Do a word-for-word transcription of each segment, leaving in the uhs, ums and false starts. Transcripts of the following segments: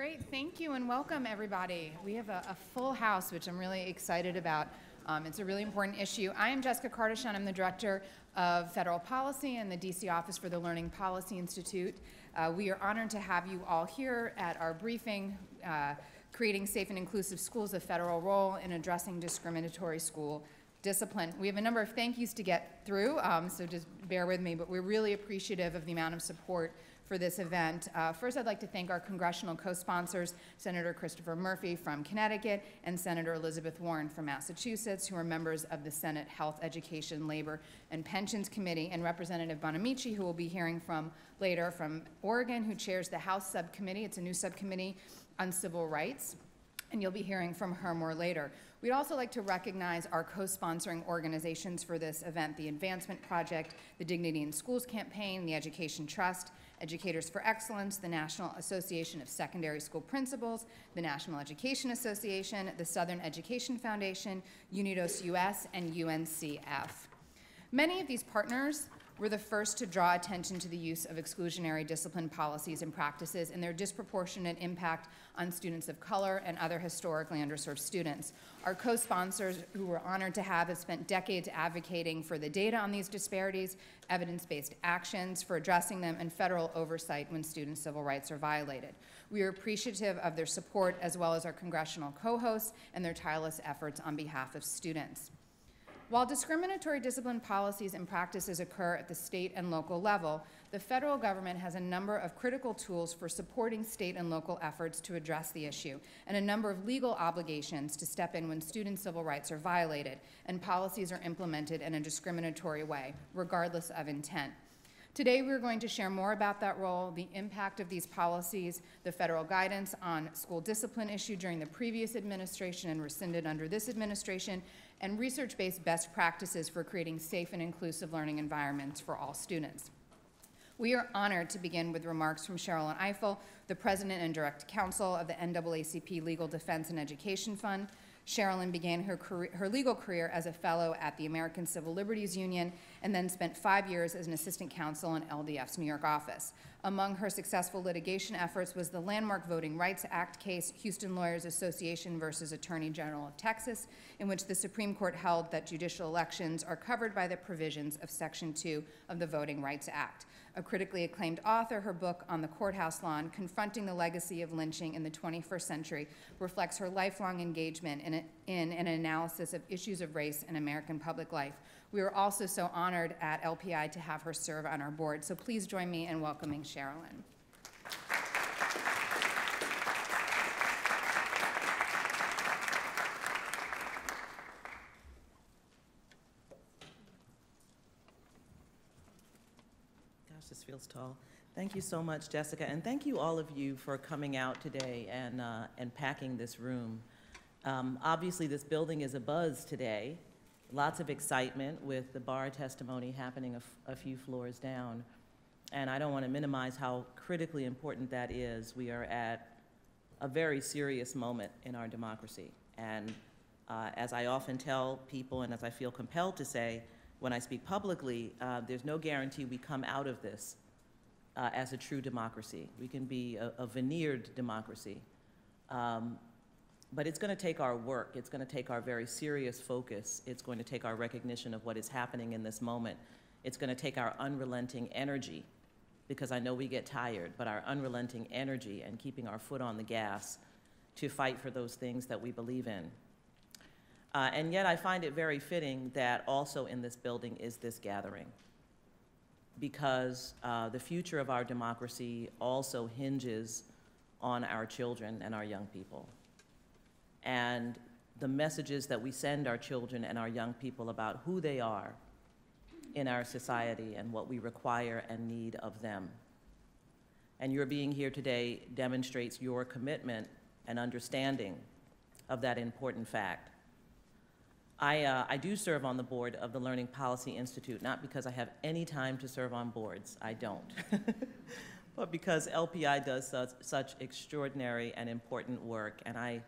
Great, thank you and welcome everybody. We have a, a full house, which I'm really excited about. Um, it's a really important issue. I am Jessica Cardishan. I'm the Director of Federal Policy in the D C Office for the Learning Policy Institute. Uh, we are honored to have you all here at our briefing, uh, Creating Safe and Inclusive Schools, a Federal Role in Addressing Discriminatory School Discipline. We have a number of thank yous to get through, um, so just bear with me, but we're really appreciative of the amount of support for this event. Uh, first, I'd like to thank our congressional co-sponsors, Senator Christopher Murphy from Connecticut and Senator Elizabeth Warren from Massachusetts, who are members of the Senate Health, Education, Labor, and Pensions Committee, and Representative Bonamici, who we'll be hearing from later, from Oregon, who chairs the House Subcommittee. It's a new subcommittee on civil rights, and you'll be hearing from her more later. We'd also like to recognize our co-sponsoring organizations for this event, the Advancement Project, the Dignity in Schools Campaign, the Education Trust, Educators for Excellence, the National Association of Secondary School Principals, the National Education Association, the Southern Education Foundation, UnidosUS, and U N C F. Many of these partners were the first to draw attention to the use of exclusionary discipline policies and practices and their disproportionate impact on students of color and other historically underserved students. Our co-sponsors, who we're honored to have, have spent decades advocating for the data on these disparities, evidence-based actions for addressing them, and federal oversight when students' civil rights are violated. We are appreciative of their support, as well as our congressional co-hosts and their tireless efforts on behalf of students. While discriminatory discipline policies and practices occur at the state and local level, the federal government has a number of critical tools for supporting state and local efforts to address the issue, and a number of legal obligations to step in when students' civil rights are violated and policies are implemented in a discriminatory way, regardless of intent. Today, we're going to share more about that role, the impact of these policies, the federal guidance on school discipline issue during the previous administration and rescinded under this administration, and research-based best practices for creating safe and inclusive learning environments for all students. We are honored to begin with remarks from Sherrilyn Ifill, the President and Direct Counsel of the N double A C P Legal Defense and Education Fund. Sherrilyn began her, career, her legal career as a fellow at the American Civil Liberties Union and then spent five years as an assistant counsel in L D F's New York office. Among her successful litigation efforts was the landmark Voting Rights Act case, Houston Lawyers Association versus Attorney General of Texas, in which the Supreme Court held that judicial elections are covered by the provisions of Section two of the Voting Rights Act. A critically acclaimed author, her book On the Courthouse Lawn, Confronting the Legacy of Lynching in the twenty-first century, reflects her lifelong engagement in, a, in an analysis of issues of race in American public life. We are also so honored at L P I to have her serve on our board, so please join me in welcoming Sherrilyn. Feels tall. Thank you so much, Jessica, and thank you all of you for coming out today and uh, and packing this room. Um, obviously, this building is abuzz today. Lots of excitement with the bar testimony happening a, f a few floors down, and I don't want to minimize how critically important that is. We are at a very serious moment in our democracy, and uh, as I often tell people, and as I feel compelled to say when I speak publicly, uh, there's no guarantee we come out of this Uh, as a true democracy. We can be a, a veneered democracy. Um, but it's going to take our work. It's going to take our very serious focus. It's going to take our recognition of what is happening in this moment. It's going to take our unrelenting energy, because I know we get tired, but our unrelenting energy and keeping our foot on the gas to fight for those things that we believe in. Uh, and yet I find it very fitting that also in this building is this gathering, because uh, the future of our democracy also hinges on our children and our young people. And the messages that we send our children and our young people about who they are in our society and what we require and need of them. And your being here today demonstrates your commitment and understanding of that important fact. I, uh, I do serve on the board of the Learning Policy Institute, not because I have any time to serve on boards, I don't, but because L P I does such, such extraordinary and important work, and I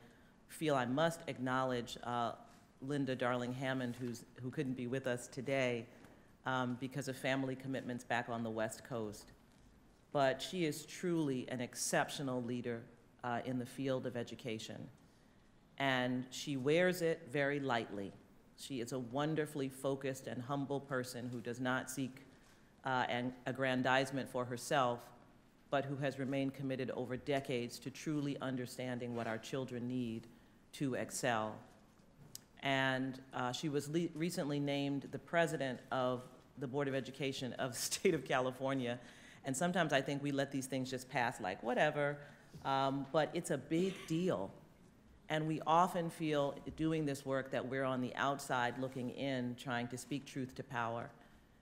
feel I must acknowledge uh, Linda Darling-Hammond, who's, who couldn't be with us today um, because of family commitments back on the West Coast. But she is truly an exceptional leader, uh, in the field of education. And she wears it very lightly. She is a wonderfully focused and humble person who does not seek uh, an aggrandizement for herself, but who has remained committed over decades to truly understanding what our children need to excel. And uh, she was le recently named the president of the Board of Education of the state of California. And sometimes I think we let these things just pass like whatever, um, but it's a big deal. And we often feel doing this work that we're on the outside looking in, trying to speak truth to power.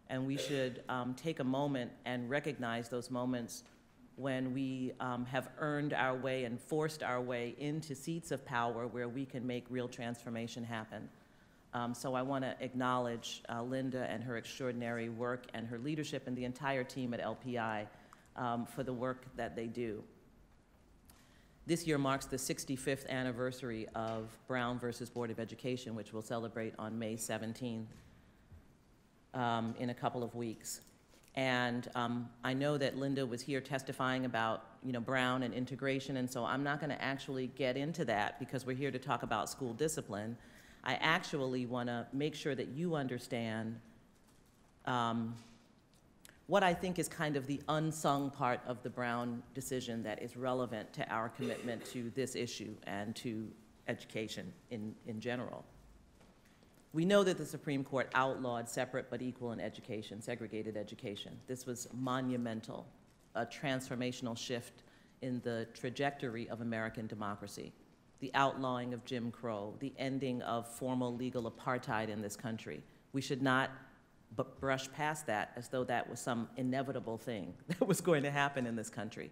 And we should um, take a moment and recognize those moments when we um, have earned our way and forced our way into seats of power where we can make real transformation happen. Um, so I want to acknowledge uh, Linda and her extraordinary work and her leadership and the entire team at L P I um, for the work that they do. This year marks the sixty-fifth anniversary of Brown versus Board of Education, which we'll celebrate on May seventeenth um, in a couple of weeks. And um, I know that Linda was here testifying about, you know, Brown and integration, and so I'm not going to actually get into that because we're here to talk about school discipline. I actually want to make sure that you understand um, what I think is kind of the unsung part of the Brown decision that is relevant to our commitment to this issue and to education in, in general. We know that the Supreme Court outlawed separate but equal in education, segregated education. This was monumental, a transformational shift in the trajectory of American democracy. The outlawing of Jim Crow, the ending of formal legal apartheid in this country. We should not but brush past that as though that was some inevitable thing that was going to happen in this country.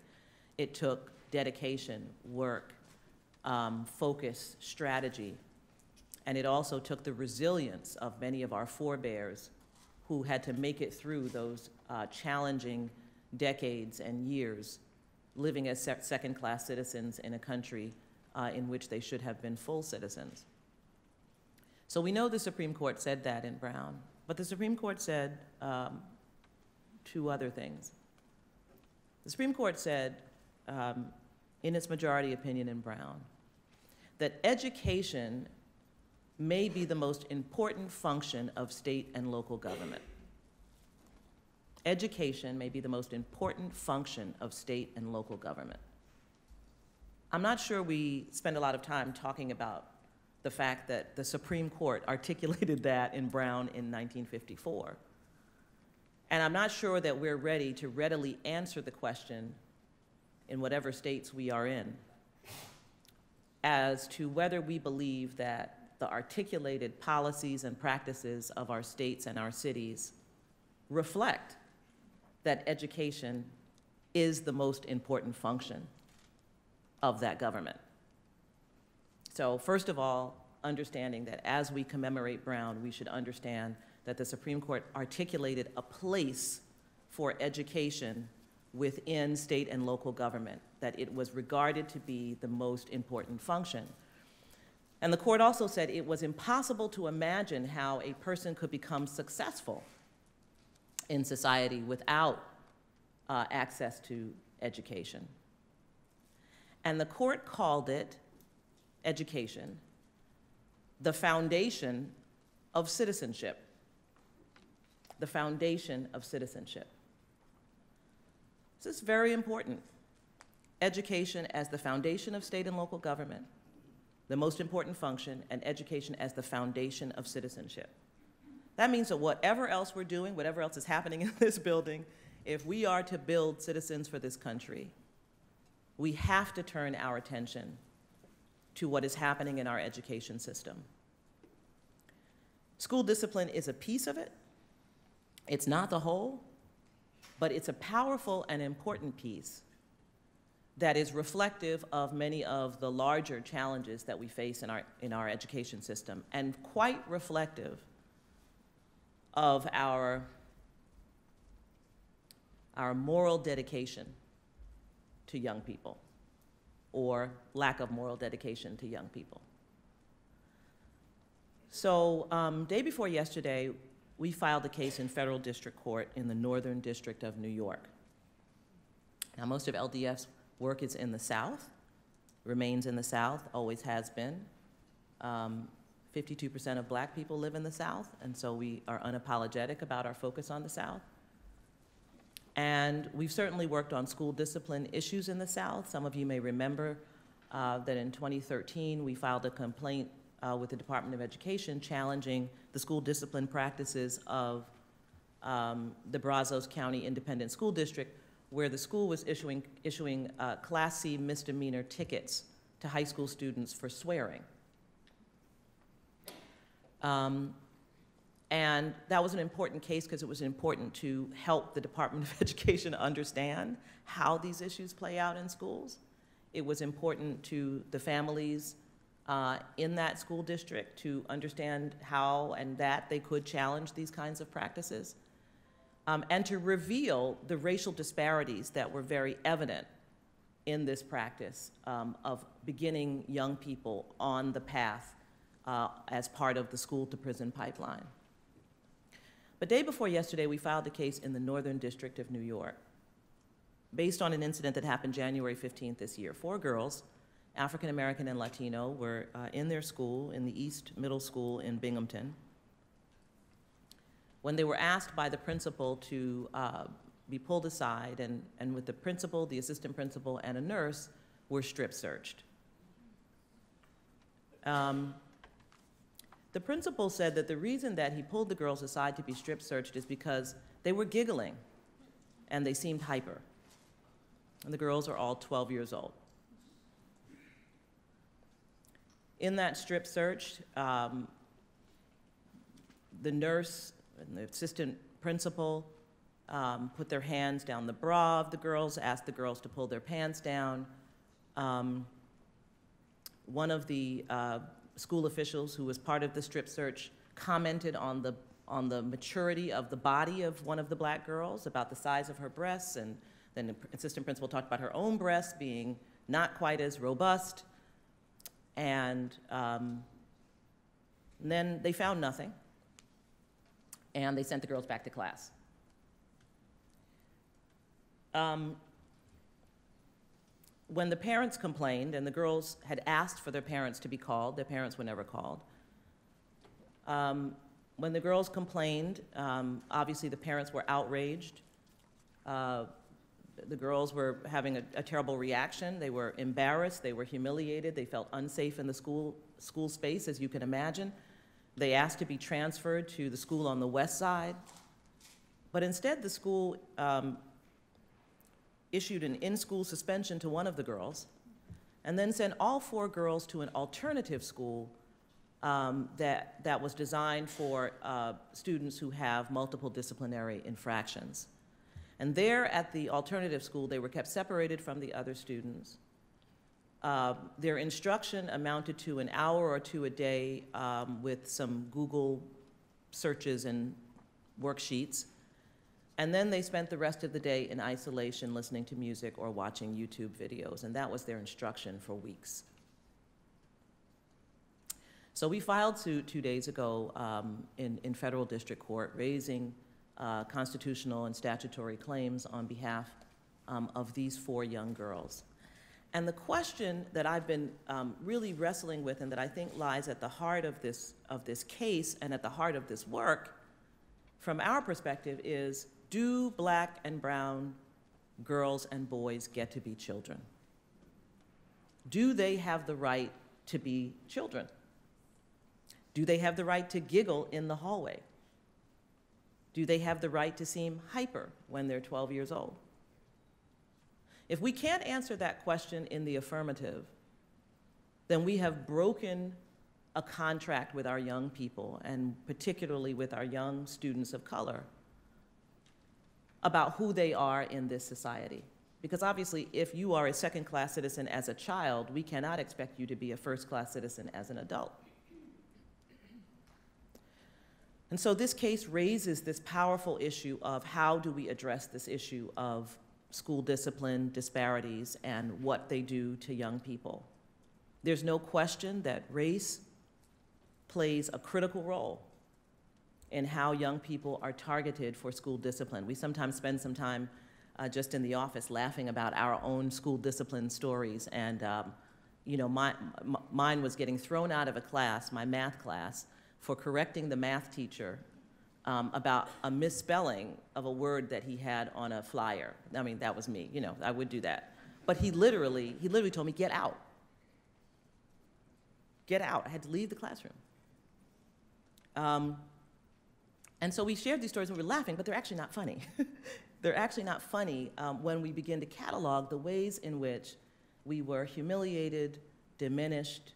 It took dedication, work, um, focus, strategy, and it also took the resilience of many of our forebears who had to make it through those uh, challenging decades and years living as se- second-class citizens in a country Uh, in which they should have been full citizens. So we know the Supreme Court said that in Brown, but the Supreme Court said um, two other things. The Supreme Court said, um, in its majority opinion in Brown, that education may be the most important function of state and local government. Education may be the most important function of state and local government. I'm not sure we spend a lot of time talking about the fact that the Supreme Court articulated that in Brown in nineteen fifty-four. And I'm not sure that we're ready to readily answer the question in whatever states we are in as to whether we believe that the articulated policies and practices of our states and our cities reflect that education is the most important function of that government. So first of all, understanding that as we commemorate Brown, we should understand that the Supreme Court articulated a place for education within state and local government, that it was regarded to be the most important function. And the court also said it was impossible to imagine how a person could become successful in society without uh, access to education. And the court called it, education, the foundation of citizenship. The foundation of citizenship. This is very important. Education as the foundation of state and local government, the most important function, and education as the foundation of citizenship. That means that whatever else we're doing, whatever else is happening in this building, if we are to build citizens for this country, we have to turn our attention to what is happening in our education system. School discipline is a piece of it. It's not the whole, but it's a powerful and important piece that is reflective of many of the larger challenges that we face in our, in our education system, and quite reflective of our, our moral dedication to young people, or lack of moral dedication to young people. So um, day before yesterday, we filed a case in federal district court in the Northern District of New York. Now most of L D F's work is in the South, remains in the South, always has been. Um, fifty-two percent of black people live in the South, and so we are unapologetic about our focus on the South. And we've certainly worked on school discipline issues in the South. Some of you may remember uh, that in twenty thirteen, we filed a complaint uh, with the Department of Education challenging the school discipline practices of um, the Brazos County Independent School District, where the school was issuing, issuing uh, Class C misdemeanor tickets to high school students for swearing. Um, and that was an important case because it was important to help the Department of Education understand how these issues play out in schools. It was important to the families uh, in that school district to understand how and that they could challenge these kinds of practices. Um, and to reveal the racial disparities that were very evident in this practice um, of beginning young people on the path uh, as part of the school-to-prison pipeline. The day before yesterday, we filed a case in the Northern District of New York based on an incident that happened January fifteenth this year. Four girls, African American and Latino, were uh, in their school, in the East Middle School in Binghamton, when they were asked by the principal to uh, be pulled aside, and, and with the principal, the assistant principal, and a nurse, were strip searched. Um, the principal said that the reason that he pulled the girls aside to be strip searched is because they were giggling and they seemed hyper. And the girls are all twelve years old. In that strip search, um, the nurse and the assistant principal um, put their hands down the bra of the girls, asked the girls to pull their pants down. Um, one of the uh, school officials who was part of the strip search commented on the, on the maturity of the body of one of the black girls, about the size of her breasts, and then the assistant principal talked about her own breasts being not quite as robust. And, um, and then they found nothing. And they sent the girls back to class. Um, when the parents complained, and the girls had asked for their parents to be called, their parents were never called. Um, when the girls complained, um, obviously the parents were outraged. Uh, the girls were having a, a terrible reaction. They were embarrassed, they were humiliated, they felt unsafe in the school, school space, as you can imagine. They asked to be transferred to the school on the west side, but instead the school um, issued an in-school suspension to one of the girls and then sent all four girls to an alternative school um, that, that was designed for uh, students who have multiple disciplinary infractions. And there at the alternative school, they were kept separated from the other students. Uh, their instruction amounted to an hour or two a day um, with some Google searches and worksheets. And then they spent the rest of the day in isolation listening to music or watching YouTube videos, and that was their instruction for weeks. So we filed suit two days ago um, in, in federal district court, raising uh, constitutional and statutory claims on behalf um, of these four young girls. And the question that I've been um, really wrestling with, and that I think lies at the heart of this, of this case and at the heart of this work, from our perspective, is do black and brown girls and boys get to be children? Do they have the right to be children? Do they have the right to giggle in the hallway? Do they have the right to seem hyper when they're twelve years old? If we can't answer that question in the affirmative, then we have broken a contract with our young people, and particularly with our young students of color, about who they are in this society. Because obviously, if you are a second-class citizen as a child, we cannot expect you to be a first-class citizen as an adult. And so this case raises this powerful issue of how do we address this issue of school discipline disparities and what they do to young people. There's no question that race plays a critical role in how young people are targeted for school discipline. We sometimes spend some time uh, just in the office laughing about our own school discipline stories, and um, you know, my, my, mine was getting thrown out of a class, my math class, for correcting the math teacher um, about a misspelling of a word that he had on a flyer. I mean, that was me, you know, I would do that. But he literally, he literally told me, get out. Get out. I had to leave the classroom. Um, and so we shared these stories and we were laughing, but they're actually not funny. They're actually not funny um, when we begin to catalog the ways in which we were humiliated, diminished,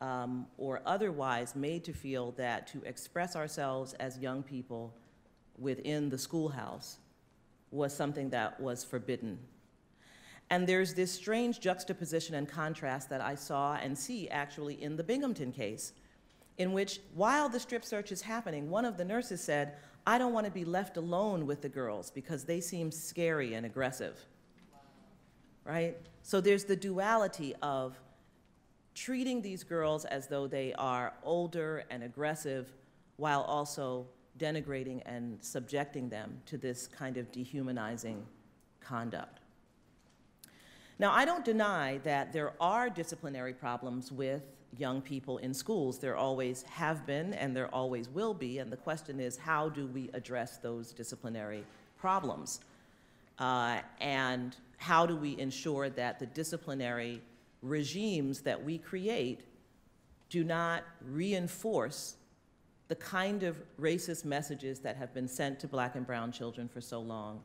um, or otherwise made to feel that to express ourselves as young people within the schoolhouse was something that was forbidden. And there's this strange juxtaposition and contrast that I saw and see actually in the Binghamton case, in which while the strip search is happening, one of the nurses said, I don't want to be left alone with the girls because they seem scary and aggressive, right? So there's the duality of treating these girls as though they are older and aggressive while also denigrating and subjecting them to this kind of dehumanizing conduct. Now, I don't deny that there are disciplinary problems with young people in schools. There always have been and there always will be, and the question is, how do we address those disciplinary problems? Uh, and how do we ensure that the disciplinary regimes that we create do not reinforce the kind of racist messages that have been sent to black and brown children for so long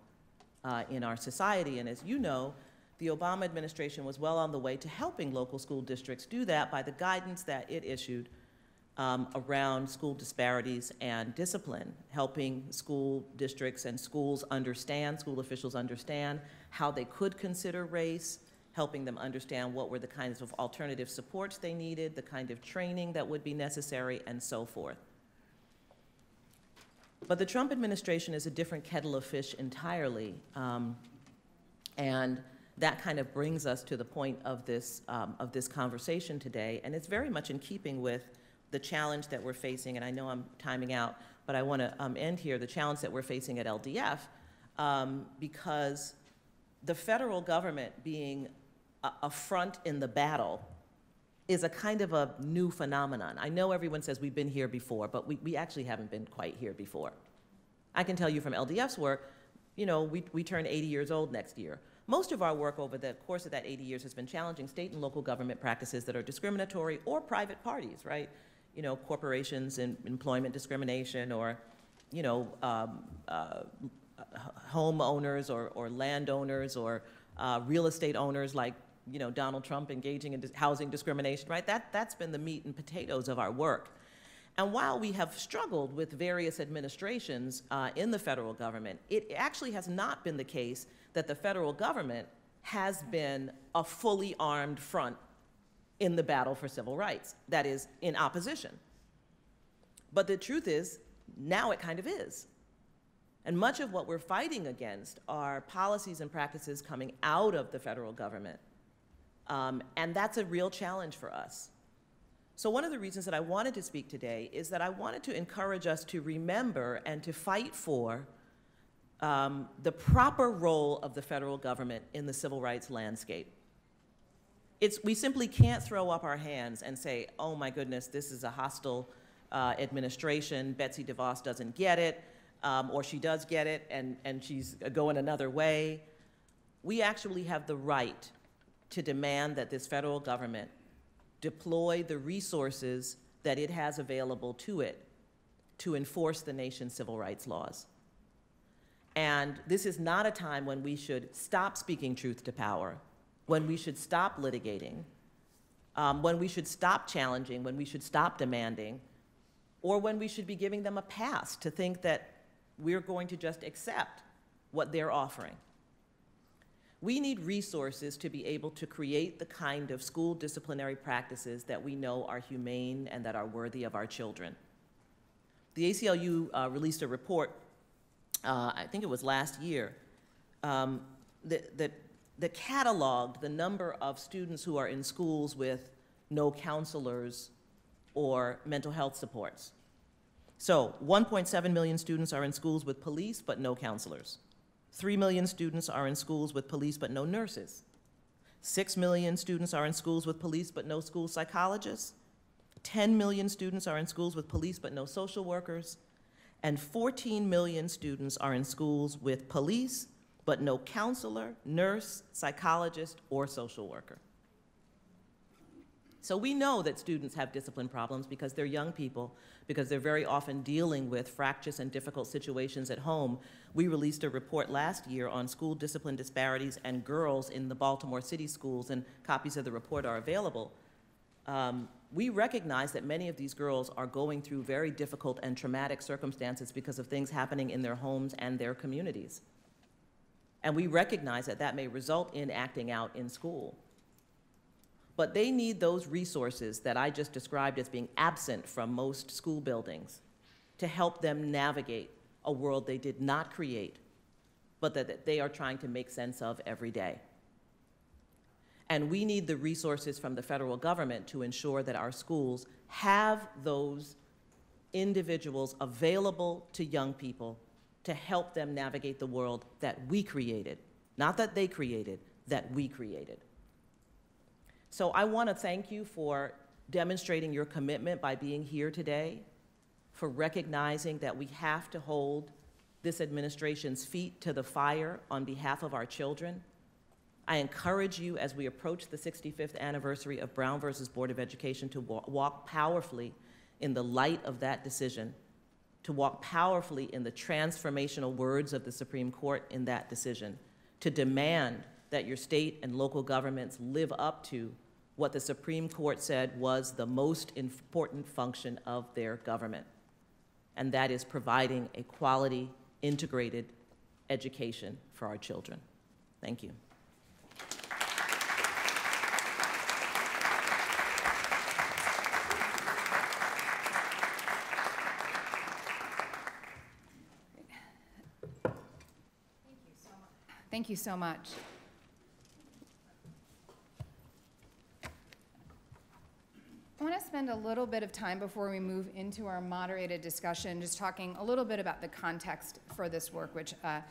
uh, in our society? And as you know, the Obama administration was well on the way to helping local school districts do that by the guidance that it issued um, around school disparities and discipline, helping school districts and schools understand, school officials understand how they could consider race, helping them understand what were the kinds of alternative supports they needed, the kind of training that would be necessary, and so forth. But the Trump administration is a different kettle of fish entirely, um, and that kind of brings us to the point of this, um, of this conversation today, and it's very much in keeping with the challenge that we're facing, and I know I'm timing out, but I want to um, end here, the challenge that we're facing at L D F, um, because the federal government being a, a front in the battle is a kind of a new phenomenon. I know everyone says we've been here before, but we, we actually haven't been quite here before. I can tell you from L D F's work, you know, we, we turn eighty years old next year. Most of our work over the course of that eighty years has been challenging state and local government practices that are discriminatory or private parties, right? You know, corporations and employment discrimination, or, you know, um, uh, homeowners or, or landowners or uh, real estate owners like, you know, Donald Trump engaging in housing discrimination, right? That, that's been the meat and potatoes of our work. And while we have struggled with various administrations uh, in the federal government, it actually has not been the case that the federal government has been a fully armed front in the battle for civil rights, that is, in opposition. But the truth is, now it kind of is. And much of what we're fighting against are policies and practices coming out of the federal government. Um, and that's a real challenge for us. So one of the reasons that I wanted to speak today is that I wanted to encourage us to remember and to fight for um, the proper role of the federal government in the civil rights landscape. It's, we simply can't throw up our hands and say, oh my goodness, this is a hostile uh, administration, Betsy DeVos doesn't get it, um, or she does get it and, and she's going another way. We actually have the right to demand that this federal government deploy the resources that it has available to it to enforce the nation's civil rights laws. And this is not a time when we should stop speaking truth to power, when we should stop litigating, um, when we should stop challenging, when we should stop demanding, or when we should be giving them a pass to think that we're going to just accept what they're offering. We need resources to be able to create the kind of school disciplinary practices that we know are humane and that are worthy of our children. The A C L U uh, released a report, uh, I think it was last year, um, that, that, that cataloged the number of students who are in schools with no counselors or mental health supports. So one point seven million students are in schools with police but no counselors. Three million students are in schools with police but no nurses. Six million students are in schools with police but no school psychologists. ten million students are in schools with police but no social workers. And fourteen million students are in schools with police but no counselor, nurse, psychologist, or social worker. So we know that students have discipline problems because they're young people, because they're very often dealing with fractious and difficult situations at home. We released a report last year on school discipline disparities and girls in the Baltimore City schools, and copies of the report are available. Um, we recognize that many of these girls are going through very difficult and traumatic circumstances because of things happening in their homes and their communities. And we recognize that that may result in acting out in school. But they need those resources that I just described as being absent from most school buildings to help them navigate a world they did not create, but that they are trying to make sense of every day. And we need the resources from the federal government to ensure that our schools have those individuals available to young people to help them navigate the world that we created, not that they created, that we created. So I want to thank you for demonstrating your commitment by being here today, for recognizing that we have to hold this administration's feet to the fire on behalf of our children. I encourage you, as we approach the sixty-fifth anniversary of Brown versus Board of Education, to walk powerfully in the light of that decision, to walk powerfully in the transformational words of the Supreme Court in that decision, to demand that your state and local governments live up to what the Supreme Court said was the most important function of their government, and that is providing a quality, integrated education for our children. Thank you. Thank you so much. Thank you so much. I want to spend a little bit of time before we move into our moderated discussion just talking a little bit about the context for this work, which uh,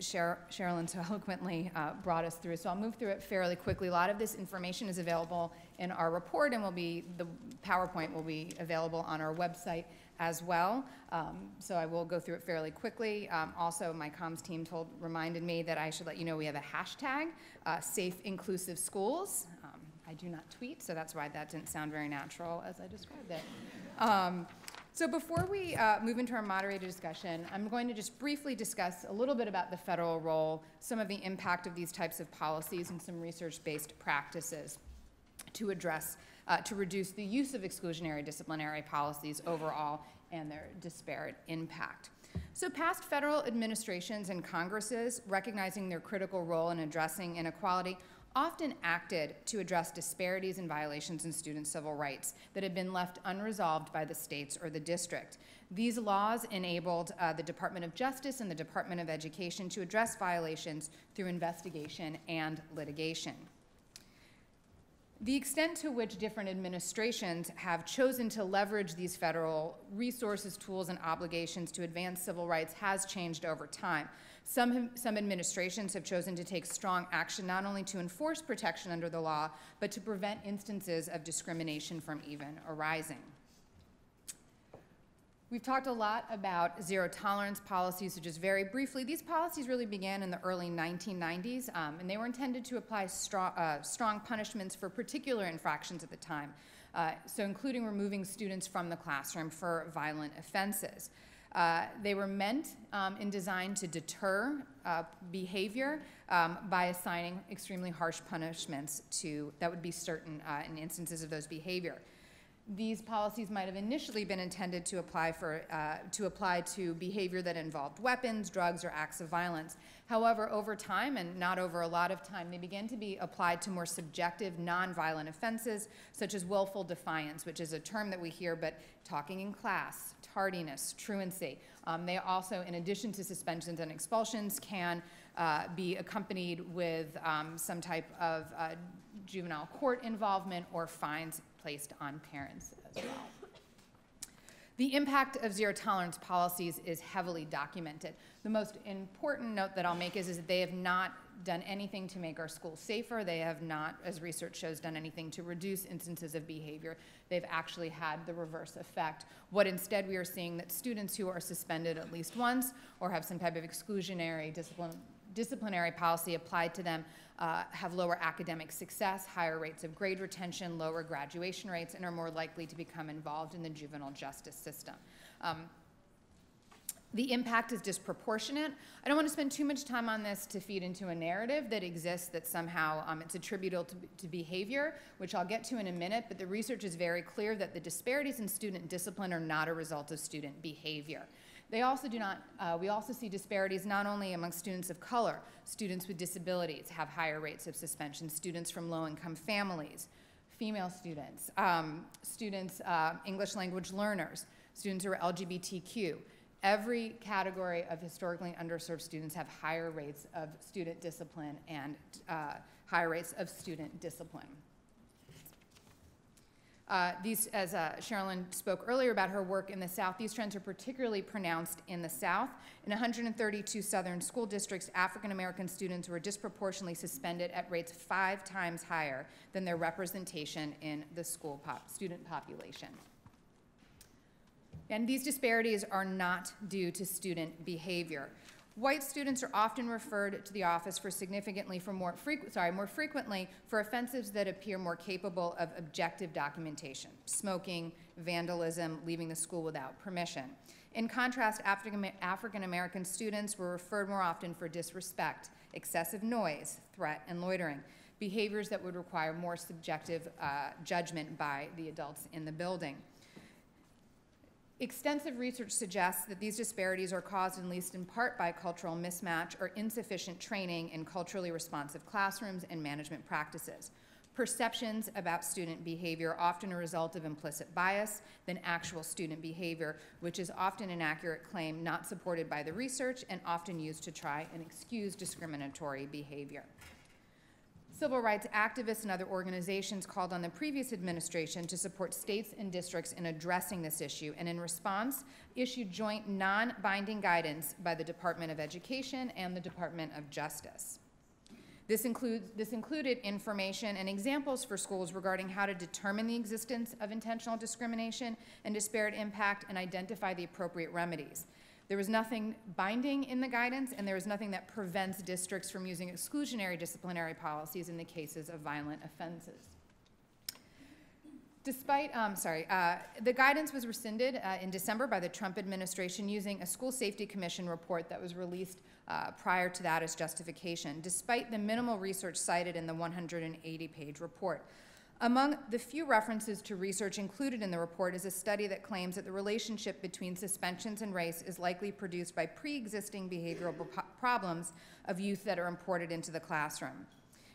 Sher Sherrilyn so eloquently uh, brought us through. So I'll move through it fairly quickly. A lot of this information is available in our report, and will be, the PowerPoint will be available on our website as well. Um, so I will go through it fairly quickly. Um, also, my comms team told, reminded me that I should let you know we have a hashtag, uh, Safe Inclusive Schools. Um, I do not tweet, so that's why that didn't sound very natural as I described it. Um, so before we uh, move into our moderated discussion, I'm going to just briefly discuss a little bit about the federal role, some of the impact of these types of policies, and some research-based practices to address, uh, to reduce the use of exclusionary disciplinary policies overall and their disparate impact. So past federal administrations and Congresses, recognizing their critical role in addressing inequality, often acted to address disparities and violations in student civil rights that had been left unresolved by the states or the district. These laws enabled uh, the Department of Justice and the Department of Education to address violations through investigation and litigation. The extent to which different administrations have chosen to leverage these federal resources, tools, and obligations to advance civil rights has changed over time. Some, some administrations have chosen to take strong action not only to enforce protection under the law, but to prevent instances of discrimination from even arising. We've talked a lot about zero tolerance policies, so just very briefly, these policies really began in the early nineteen nineties, um, and they were intended to apply strong, uh, strong punishments for particular infractions at the time, uh, so including removing students from the classroom for violent offenses. Uh, they were meant um, and designed to deter uh, behavior um, by assigning extremely harsh punishments to that would be certain uh, in instances of those behavior. These policies might have initially been intended to apply for uh, to apply to behavior that involved weapons, drugs, or acts of violence. However, over time, and not over a lot of time, they began to be applied to more subjective, nonviolent offenses, such as willful defiance, which is a term that we hear, but talking in class, tardiness, truancy. Um, they also, in addition to suspensions and expulsions, can uh, be accompanied with um, some type of uh, juvenile court involvement or fines placed on parents as well. The impact of zero tolerance policies is heavily documented. The most important note that I'll make is, is that they have not done anything to make our schools safer. They have not, as research shows, done anything to reduce instances of behavior. They've actually had the reverse effect. What instead we are seeing that students who are suspended at least once or have some type of exclusionary discipline, disciplinary policy applied to them uh, have lower academic success, higher rates of grade retention, lower graduation rates, and are more likely to become involved in the juvenile justice system. Um, The impact is disproportionate. I don't want to spend too much time on this to feed into a narrative that exists that somehow um, it's attributable to, to behavior, which I'll get to in a minute, but the research is very clear that the disparities in student discipline are not a result of student behavior. They also do not, uh, we also see disparities not only among students of color. Students with disabilities have higher rates of suspension, students from low-income families, female students, um, students, uh, English language learners, students who are L G B T Q. Every category of historically underserved students have higher rates of student discipline and uh, higher rates of student discipline. Uh, these, as uh, Sherrilyn spoke earlier about her work in the South, these trends are particularly pronounced in the South. In one hundred thirty-two Southern school districts, African-American students were disproportionately suspended at rates five times higher than their representation in the school pop student population. And these disparities are not due to student behavior. White students are often referred to the office for significantly for more frequent, sorry, more frequently for offenses that appear more capable of objective documentation: smoking, vandalism, leaving the school without permission. In contrast, African-American students were referred more often for disrespect, excessive noise, threat, and loitering, behaviors that would require more subjective uh, judgment by the adults in the building. Extensive research suggests that these disparities are caused at least in part by cultural mismatch or insufficient training in culturally responsive classrooms and management practices. Perceptions about student behavior are often a result of implicit bias than actual student behavior, which is often an accurate claim not supported by the research and often used to try and excuse discriminatory behavior. Civil rights activists and other organizations called on the previous administration to support states and districts in addressing this issue, and in response, issued joint non-binding guidance by the Department of Education and the Department of Justice. This includes, this included information and examples for schools regarding how to determine the existence of intentional discrimination and disparate impact and identify the appropriate remedies. There was nothing binding in the guidance, and there was nothing that prevents districts from using exclusionary disciplinary policies in the cases of violent offenses. Despite, um, sorry, uh, the guidance was rescinded uh, in December by the Trump administration using a School Safety Commission report that was released uh, prior to that as justification, despite the minimal research cited in the one hundred eighty page report. Among the few references to research included in the report is a study that claims that the relationship between suspensions and race is likely produced by pre-existing behavioral problems of youth that are imported into the classroom.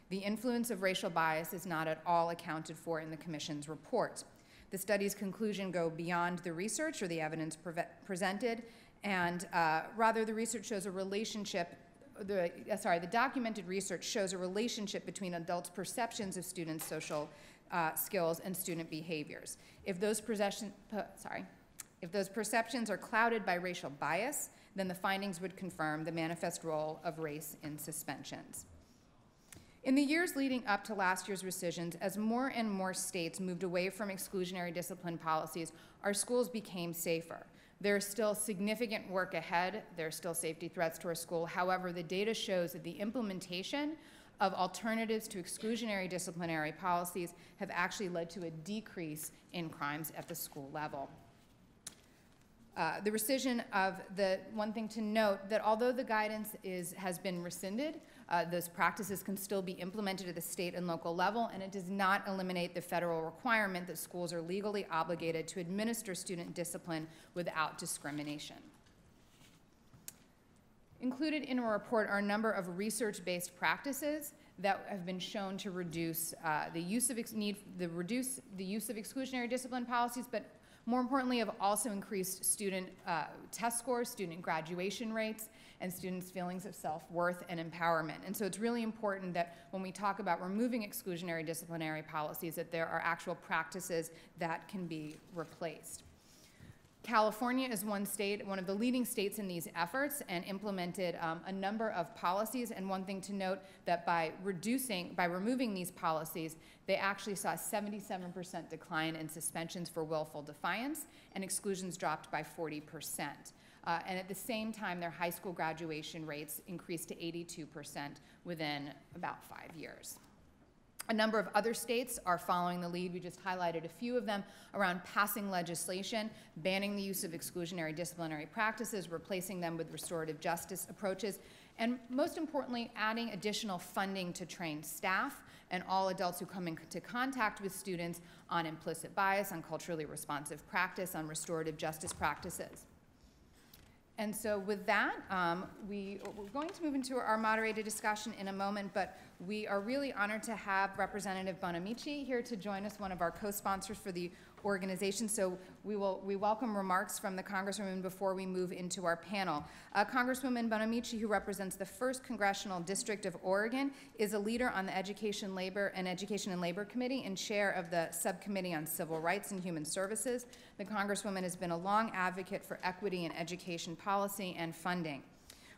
The influence of racial bias is not at all accounted for in the Commission's report. The study's conclusion go beyond the research or the evidence pre presented, and uh, rather the research shows a relationship The, sorry, the documented research shows a relationship between adults' perceptions of students' social uh, skills and student behaviors. If those, sorry, if those perceptions are clouded by racial bias, then the findings would confirm the manifest role of race in suspensions. In the years leading up to last year's rescissions, as more and more states moved away from exclusionary discipline policies, our schools became safer. There's still significant work ahead. There's still safety threats to our school. However, the data shows that the implementation of alternatives to exclusionary disciplinary policies have actually led to a decrease in crimes at the school level. Uh, the rescission of the one thing to note that although the guidance is, has been rescinded, uh, those practices can still be implemented at the state and local level, and it does not eliminate the federal requirement that schools are legally obligated to administer student discipline without discrimination. Included in our report are a number of research-based practices that have been shown to reduce uh, the use of ex need the reduce the use of exclusionary discipline policies, but more importantly, have also increased student uh, test scores, student graduation rates, and students' feelings of self-worth and empowerment. And so it's really important that when we talk about removing exclusionary disciplinary policies, that there are actual practices that can be replaced. California is one state, one of the leading states in these efforts, and implemented um, a number of policies. And one thing to note, that by reducing, by removing these policies, they actually saw a seventy-seven percent decline in suspensions for willful defiance, and exclusions dropped by forty percent. Uh, and at the same time, their high school graduation rates increased to eighty-two percent within about five years. A number of other states are following the lead. We just highlighted a few of them around passing legislation, banning the use of exclusionary disciplinary practices, replacing them with restorative justice approaches, and most importantly, adding additional funding to train staff and all adults who come into contact with students on implicit bias, on culturally responsive practice, on restorative justice practices. And so with that, um, we, we're going to move into our moderated discussion in a moment, but we are really honored to have Representative Bonamici here to join us, one of our co-sponsors for the organization. So we will we welcome remarks from the Congresswoman before we move into our panel. Uh, Congresswoman Bonamici, who represents the first Congressional District of Oregon, is a leader on the Education, Labor, and Education and Labor Committee and chair of the Subcommittee on Civil Rights and Human Services. The Congresswoman has been a long advocate for equity in education policy and funding.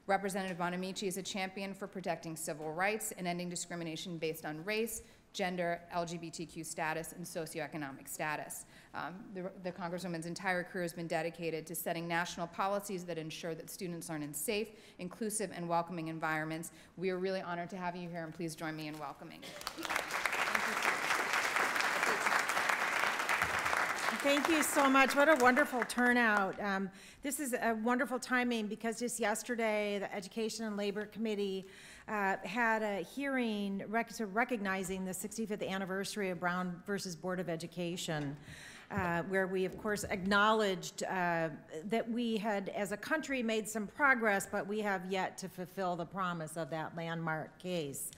Representative Bonamici is a champion for protecting civil rights and ending discrimination based on race, gender, L G B T Q status, and socioeconomic status. Um, the, the Congresswoman's entire career has been dedicated to setting national policies that ensure that students learn in safe, inclusive, and welcoming environments. We are really honored to have you here, and please join me in welcoming. Thank you so much. What a wonderful turnout. Um, this is a wonderful timing, because just yesterday the Education and Labor Committee uh, had a hearing rec recognizing the sixty-fifth anniversary of Brown versus Board of Education, uh, where we of course acknowledged uh, that we had as a country made some progress, but we have yet to fulfill the promise of that landmark case.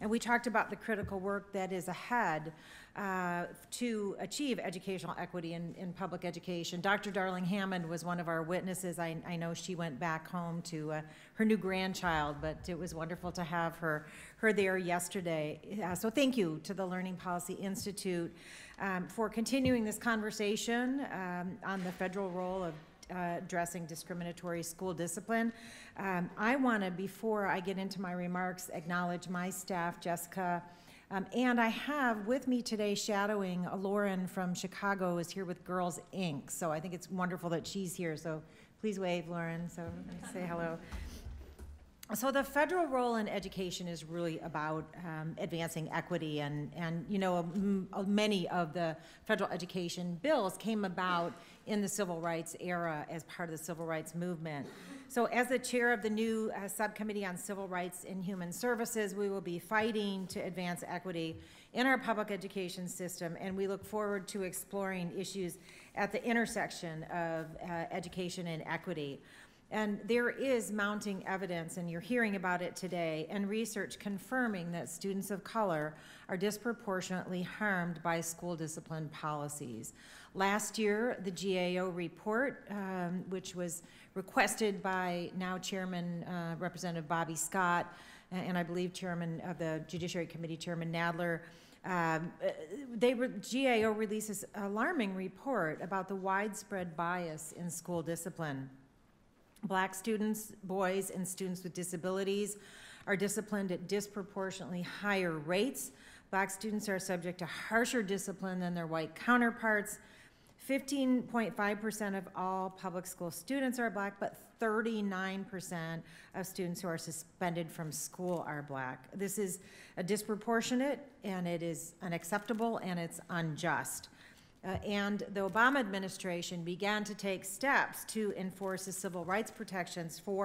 And we talked about the critical work that is ahead Uh, to achieve educational equity in, in public education. Doctor Darling-Hammond was one of our witnesses. I, I know she went back home to uh, her new grandchild, but it was wonderful to have her, her there yesterday. Uh, so thank you to the Learning Policy Institute um, for continuing this conversation um, on the federal role of Uh, addressing discriminatory school discipline. Um, I want to, before I get into my remarks, acknowledge my staff, Jessica, um, and I have with me today shadowing uh, Lauren from Chicago is here with Girls Incorporated. So I think it's wonderful that she's here. So please wave, Lauren, so say hello. So the federal role in education is really about um, advancing equity, and, and you know, m many of the federal education bills came about in the civil rights era as part of the civil rights movement. So as the chair of the new uh, Subcommittee on Civil Rights and Human Services, we will be fighting to advance equity in our public education system, and we look forward to exploring issues at the intersection of uh, education and equity. And there is mounting evidence, and you're hearing about it today, and research confirming that students of color are disproportionately harmed by school discipline policies. Last year, the G A O report, um, which was requested by now Chairman uh, Representative Bobby Scott, and I believe Chairman of the Judiciary Committee, Chairman Nadler, Um, they were, G A O releases an alarming report about the widespread bias in school discipline. Black students, boys, and students with disabilities are disciplined at disproportionately higher rates. Black students are subject to harsher discipline than their white counterparts. fifteen point five percent of all public school students are black, but thirty-nine percent of students who are suspended from school are black. This is a disproportionate, and it is unacceptable, and it's unjust. Uh, and the Obama administration began to take steps to enforce the civil rights protections for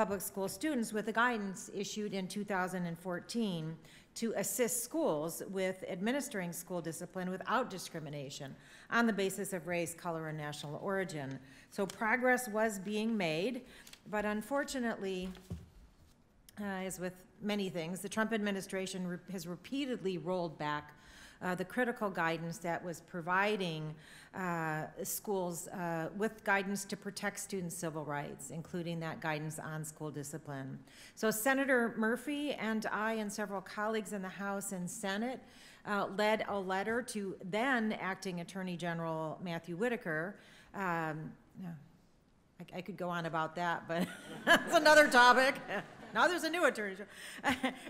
public school students with the guidance issued in two thousand fourteen to assist schools with administering school discipline without discrimination on the basis of race, color, and national origin. So progress was being made, but unfortunately, uh, as with many things, the Trump administration re- has repeatedly rolled back Uh, the critical guidance that was providing uh, schools uh, with guidance to protect students' civil rights, including that guidance on school discipline. So Senator Murphy and I and several colleagues in the House and Senate uh, led a letter to then Acting Attorney General Matthew Whitaker um, yeah, I, I could go on about that, but that's another topic. Now there's a new attorney.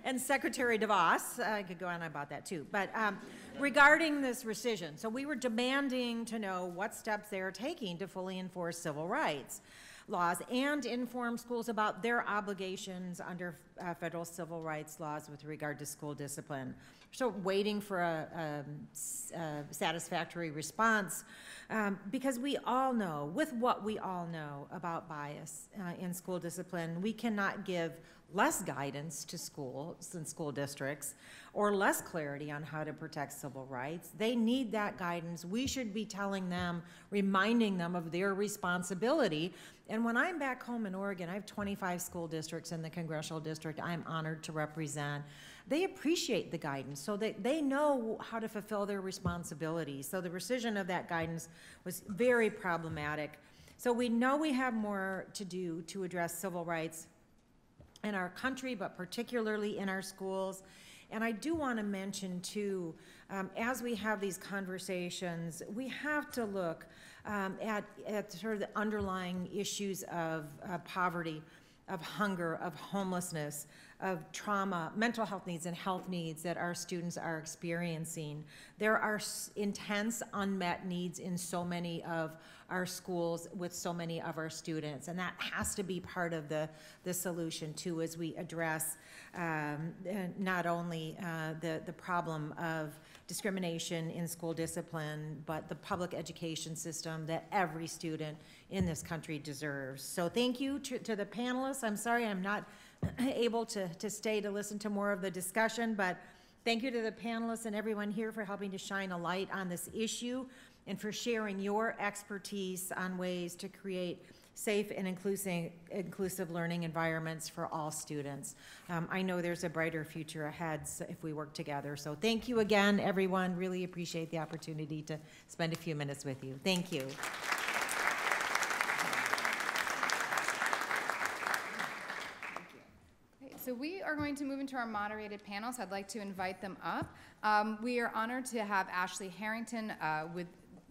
And Secretary DeVos, I could go on about that too. But um, regarding this rescission, so we were demanding to know what steps they are taking to fully enforce civil rights laws and inform schools about their obligations under uh, federal civil rights laws with regard to school discipline. So waiting for a, a, a satisfactory response um, because we all know, with what we all know about bias uh, in school discipline, we cannot give less guidance to schools and school districts or less clarity on how to protect civil rights. They need that guidance. We should be telling them, reminding them of their responsibility. And when I'm back home in Oregon, I have twenty-five school districts in the congressional district I'm honored to represent. They appreciate the guidance so that they know how to fulfill their responsibilities. So the rescission of that guidance was very problematic. So we know we have more to do to address civil rights in our country, but particularly in our schools. And I do want to mention too, um, as we have these conversations, we have to look um, at, at sort of the underlying issues of uh, poverty, of hunger, of homelessness, of trauma, mental health needs and health needs that our students are experiencing. There are intense unmet needs in so many of our schools with so many of our students, and that has to be part of the, the solution too as we address um, not only uh, the, the problem of discrimination in school discipline, but the public education system that every student in this country deserves. So thank you to, to the panelists. I'm sorry I'm not able to, to stay to listen to more of the discussion, but thank you to the panelists and everyone here for helping to shine a light on this issue and for sharing your expertise on ways to create safe and inclusive, inclusive learning environments for all students. Um, I know there's a brighter future ahead if we work together. So thank you again, everyone. Really appreciate the opportunity to spend a few minutes with you. Thank you. So we are going to move into our moderated panels. I'd like to invite them up. Um, we are honored to have Ashley Harrington uh, with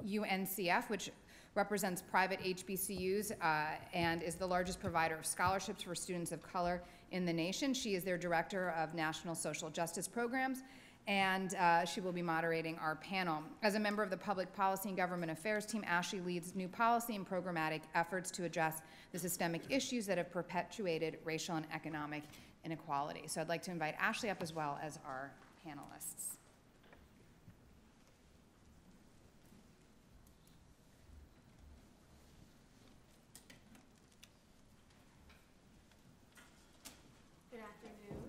U N C F, which represents private H B C Us uh, and is the largest provider of scholarships for students of color in the nation. She is their Director of National Social Justice Programs, and uh, she will be moderating our panel. As a member of the Public Policy and Government Affairs team, Ashley leads new policy and programmatic efforts to address the systemic issues that have perpetuated racial and economic inequality. So I'd like to invite Ashley up as well as our panelists. Good afternoon.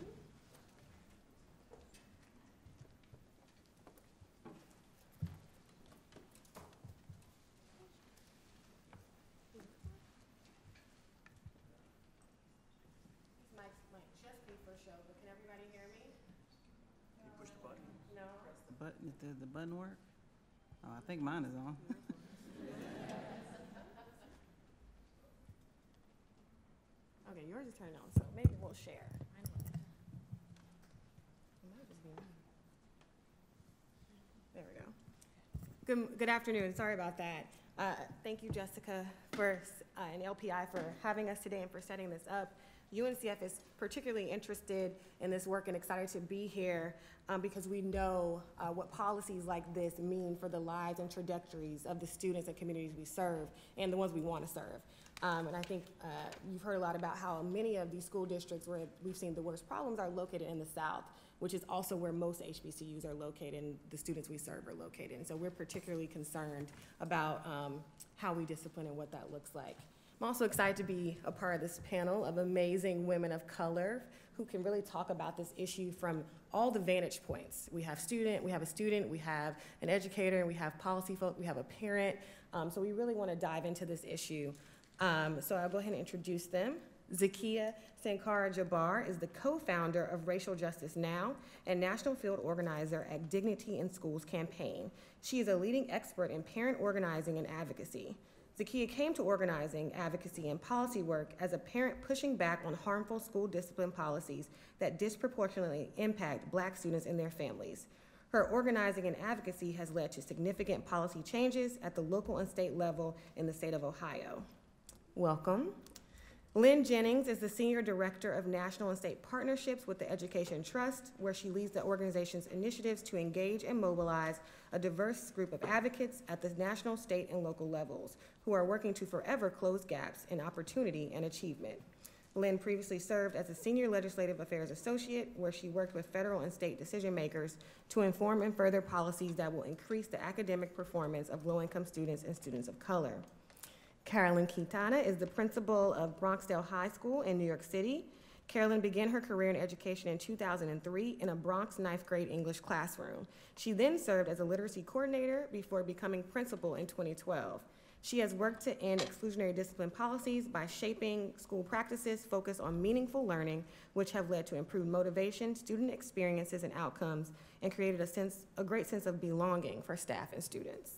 Button, did the button work? Oh, I think mine is on. Okay, yours is turned on, so maybe we'll share. There we go. Good, good afternoon. Sorry about that. Uh, thank you, Jessica, for, uh, and L P I for having us today and for setting this up. U N C F is particularly interested in this work and excited to be here um, because we know uh, what policies like this mean for the lives and trajectories of the students and communities we serve and the ones we want to serve. Um, and I think uh, you've heard a lot about how many of these school districts where we've seen the worst problems are located in the South, which is also where most H B C Us are located and the students we serve are located. And so we're particularly concerned about um, how we discipline and what that looks like. I'm also excited to be a part of this panel of amazing women of color who can really talk about this issue from all the vantage points. We have student, we have a student, we have an educator, and we have policy folk, we have a parent. Um, so we really want to dive into this issue. Um, so I'll go ahead and introduce them. Zakiya Sankara-Jabbar is the co-founder of Racial Justice Now and national field organizer at Dignity in Schools Campaign. She is a leading expert in parent organizing and advocacy. Zakiya came to organizing, advocacy, and policy work as a parent pushing back on harmful school discipline policies that disproportionately impact Black students and their families. Her organizing and advocacy has led to significant policy changes at the local and state level in the state of Ohio. Welcome. Lynn Jennings is the Senior Director of National and State Partnerships with the Education Trust, where she leads the organization's initiatives to engage and mobilize a diverse group of advocates at the national, state, and local levels who are working to forever close gaps in opportunity and achievement. Lynn previously served as a Senior Legislative Affairs Associate, where she worked with federal and state decision makers to inform and further policies that will increase the academic performance of low-income students and students of color. Carolyn Kitana is the principal of Bronxdale High School in New York City. Carolyn began her career in education in two thousand three in a Bronx ninth grade English classroom. She then served as a literacy coordinator before becoming principal in twenty twelve. She has worked to end exclusionary discipline policies by shaping school practices focused on meaningful learning, which have led to improved motivation, student experiences and outcomes, and created a sense, a great sense of belonging for staff and students.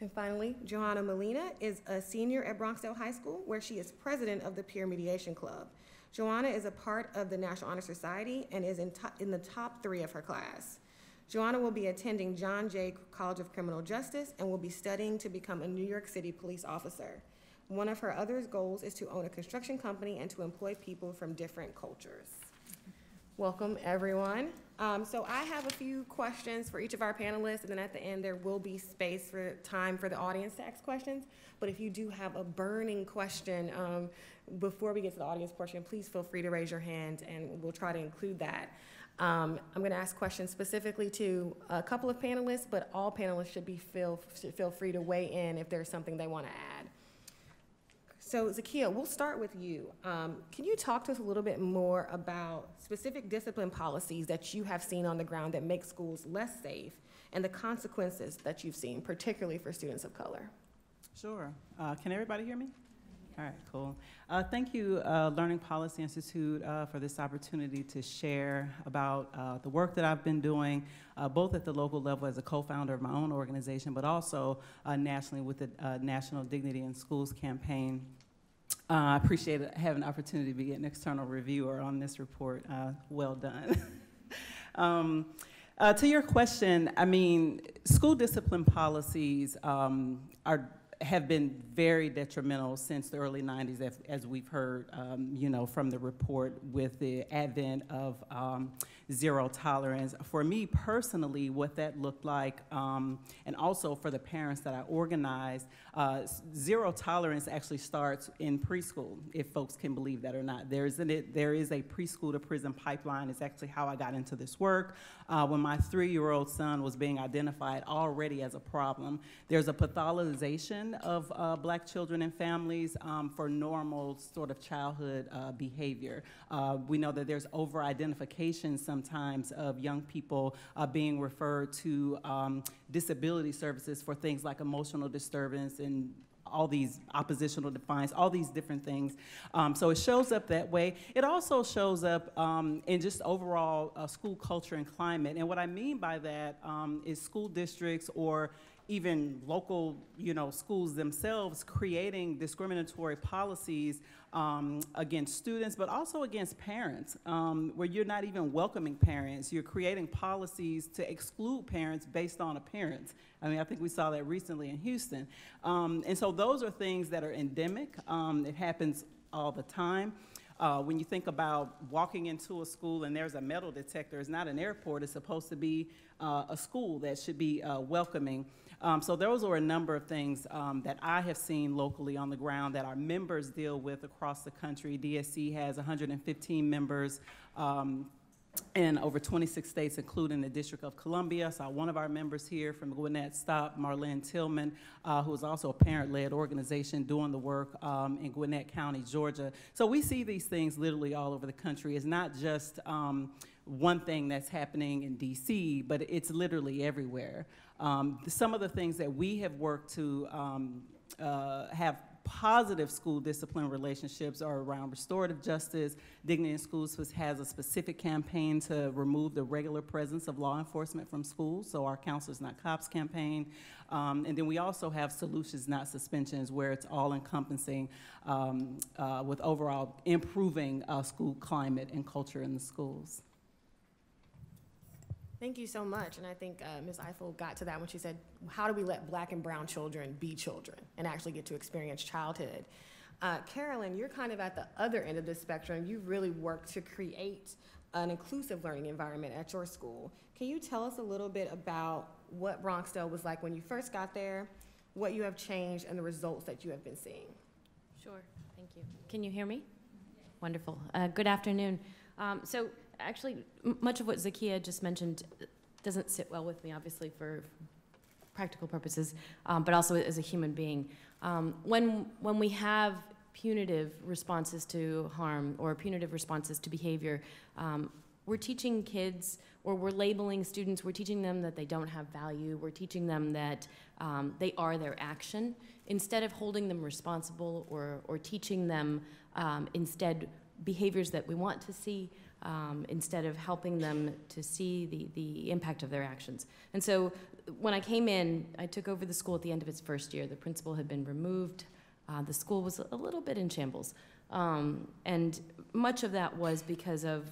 And finally, Joanna Molina is a senior at Bronxdale High School, where she is president of the Peer Mediation Club. Joanna is a part of the National Honor Society and is in, to in the top three of her class. Joanna will be attending John Jay College of Criminal Justice and will be studying to become a New York City police officer. One of her other goals is to own a construction company and to employ people from different cultures. Welcome, everyone. Um, so I have a few questions for each of our panelists, and then at the end there will be space for time for the audience to ask questions. But if you do have a burning question um, before we get to the audience portion, please feel free to raise your hand and we'll try to include that. Um, I'm going to ask questions specifically to a couple of panelists, but all panelists should be feel, should feel free to weigh in if there's something they want to add. So Zakiya, we'll start with you. Um, can you talk to us a little bit more about specific discipline policies that you have seen on the ground that make schools less safe and the consequences that you've seen, particularly for students of color? Sure. Uh, can everybody hear me? All right, cool. Uh, thank you, uh, Learning Policy Institute, uh, for this opportunity to share about uh, the work that I've been doing, uh, both at the local level as a co-founder of my own organization, but also uh, nationally with the uh, National Dignity in Schools Campaign. Uh, I appreciate having the opportunity to be an external reviewer on this report. Uh, well done. um, uh, to your question, I mean, school discipline policies um, are have been very detrimental since the early nineties, as, as we've heard, um, you know, from the report with the advent of um, zero tolerance. For me personally, what that looked like, um, and also for the parents that I organized, uh, zero tolerance actually starts in preschool, if folks can believe that or not. There is, an, it, there is a preschool to prison pipeline. It's actually how I got into this work. Uh, when my three-year-old son was being identified already as a problem, there's a pathologization of uh, black children and families um, for normal sort of childhood uh, behavior. Uh, we know that there's over-identification sometimes of young people uh, being referred to um, disability services for things like emotional disturbance and all these oppositional defiance, all these different things. Um, so it shows up that way. It also shows up um, in just overall uh, school culture and climate. And what I mean by that um, is school districts or even local, you know, schools themselves creating discriminatory policies um, against students, but also against parents, um, where you're not even welcoming parents. You're creating policies to exclude parents based on appearance. I mean, I think we saw that recently in Houston. Um, and so those are things that are endemic. Um, it happens all the time. Uh, when you think about walking into a school and there's a metal detector, it's not an airport, it's supposed to be uh, a school that should be uh, welcoming. Um, so those are a number of things um, that I have seen locally on the ground that our members deal with across the country. D S C has one hundred fifteen members um, in over twenty-six states, including the District of Columbia. So one of our members here from Gwinnett Stop, Marlene Tillman, uh, who is also a parent-led organization doing the work um, in Gwinnett County, Georgia. So we see these things literally all over the country. It's not just um, one thing that's happening in D C, but it's literally everywhere. Um, some of the things that we have worked to um, uh, have positive school discipline relationships are around restorative justice. Dignity in Schools has a specific campaign to remove the regular presence of law enforcement from schools, so our Counselors Not Cops campaign. Um, and then we also have Solutions Not Suspensions, where it's all-encompassing um, uh, with overall improving uh, school climate and culture in the schools. Thank you so much. And I think uh, Miz Ifill got to that when she said, how do we let black and brown children be children and actually get to experience childhood? Uh, Carolyn, you're kind of at the other end of the spectrum. You've really worked to create an inclusive learning environment at your school. Can you tell us a little bit about what Bronxdale was like when you first got there, what you have changed, and the results that you have been seeing? Sure, thank you. Can you hear me? Yes. Wonderful. Uh, good afternoon. Um, so actually, m much of what Zakiya just mentioned doesn't sit well with me, obviously, for practical purposes, um, but also as a human being. Um, when, when we have punitive responses to harm or punitive responses to behavior, um, we're teaching kids, or we're labeling students, we're teaching them that they don't have value, we're teaching them that um, they are their action, instead of holding them responsible or, or teaching them um, instead behaviors that we want to see, um, instead of helping them to see the, the impact of their actions. And so when I came in, I took over the school at the end of its first year. The principal had been removed. Uh, the school was a little bit in shambles. Um, and much of that was because of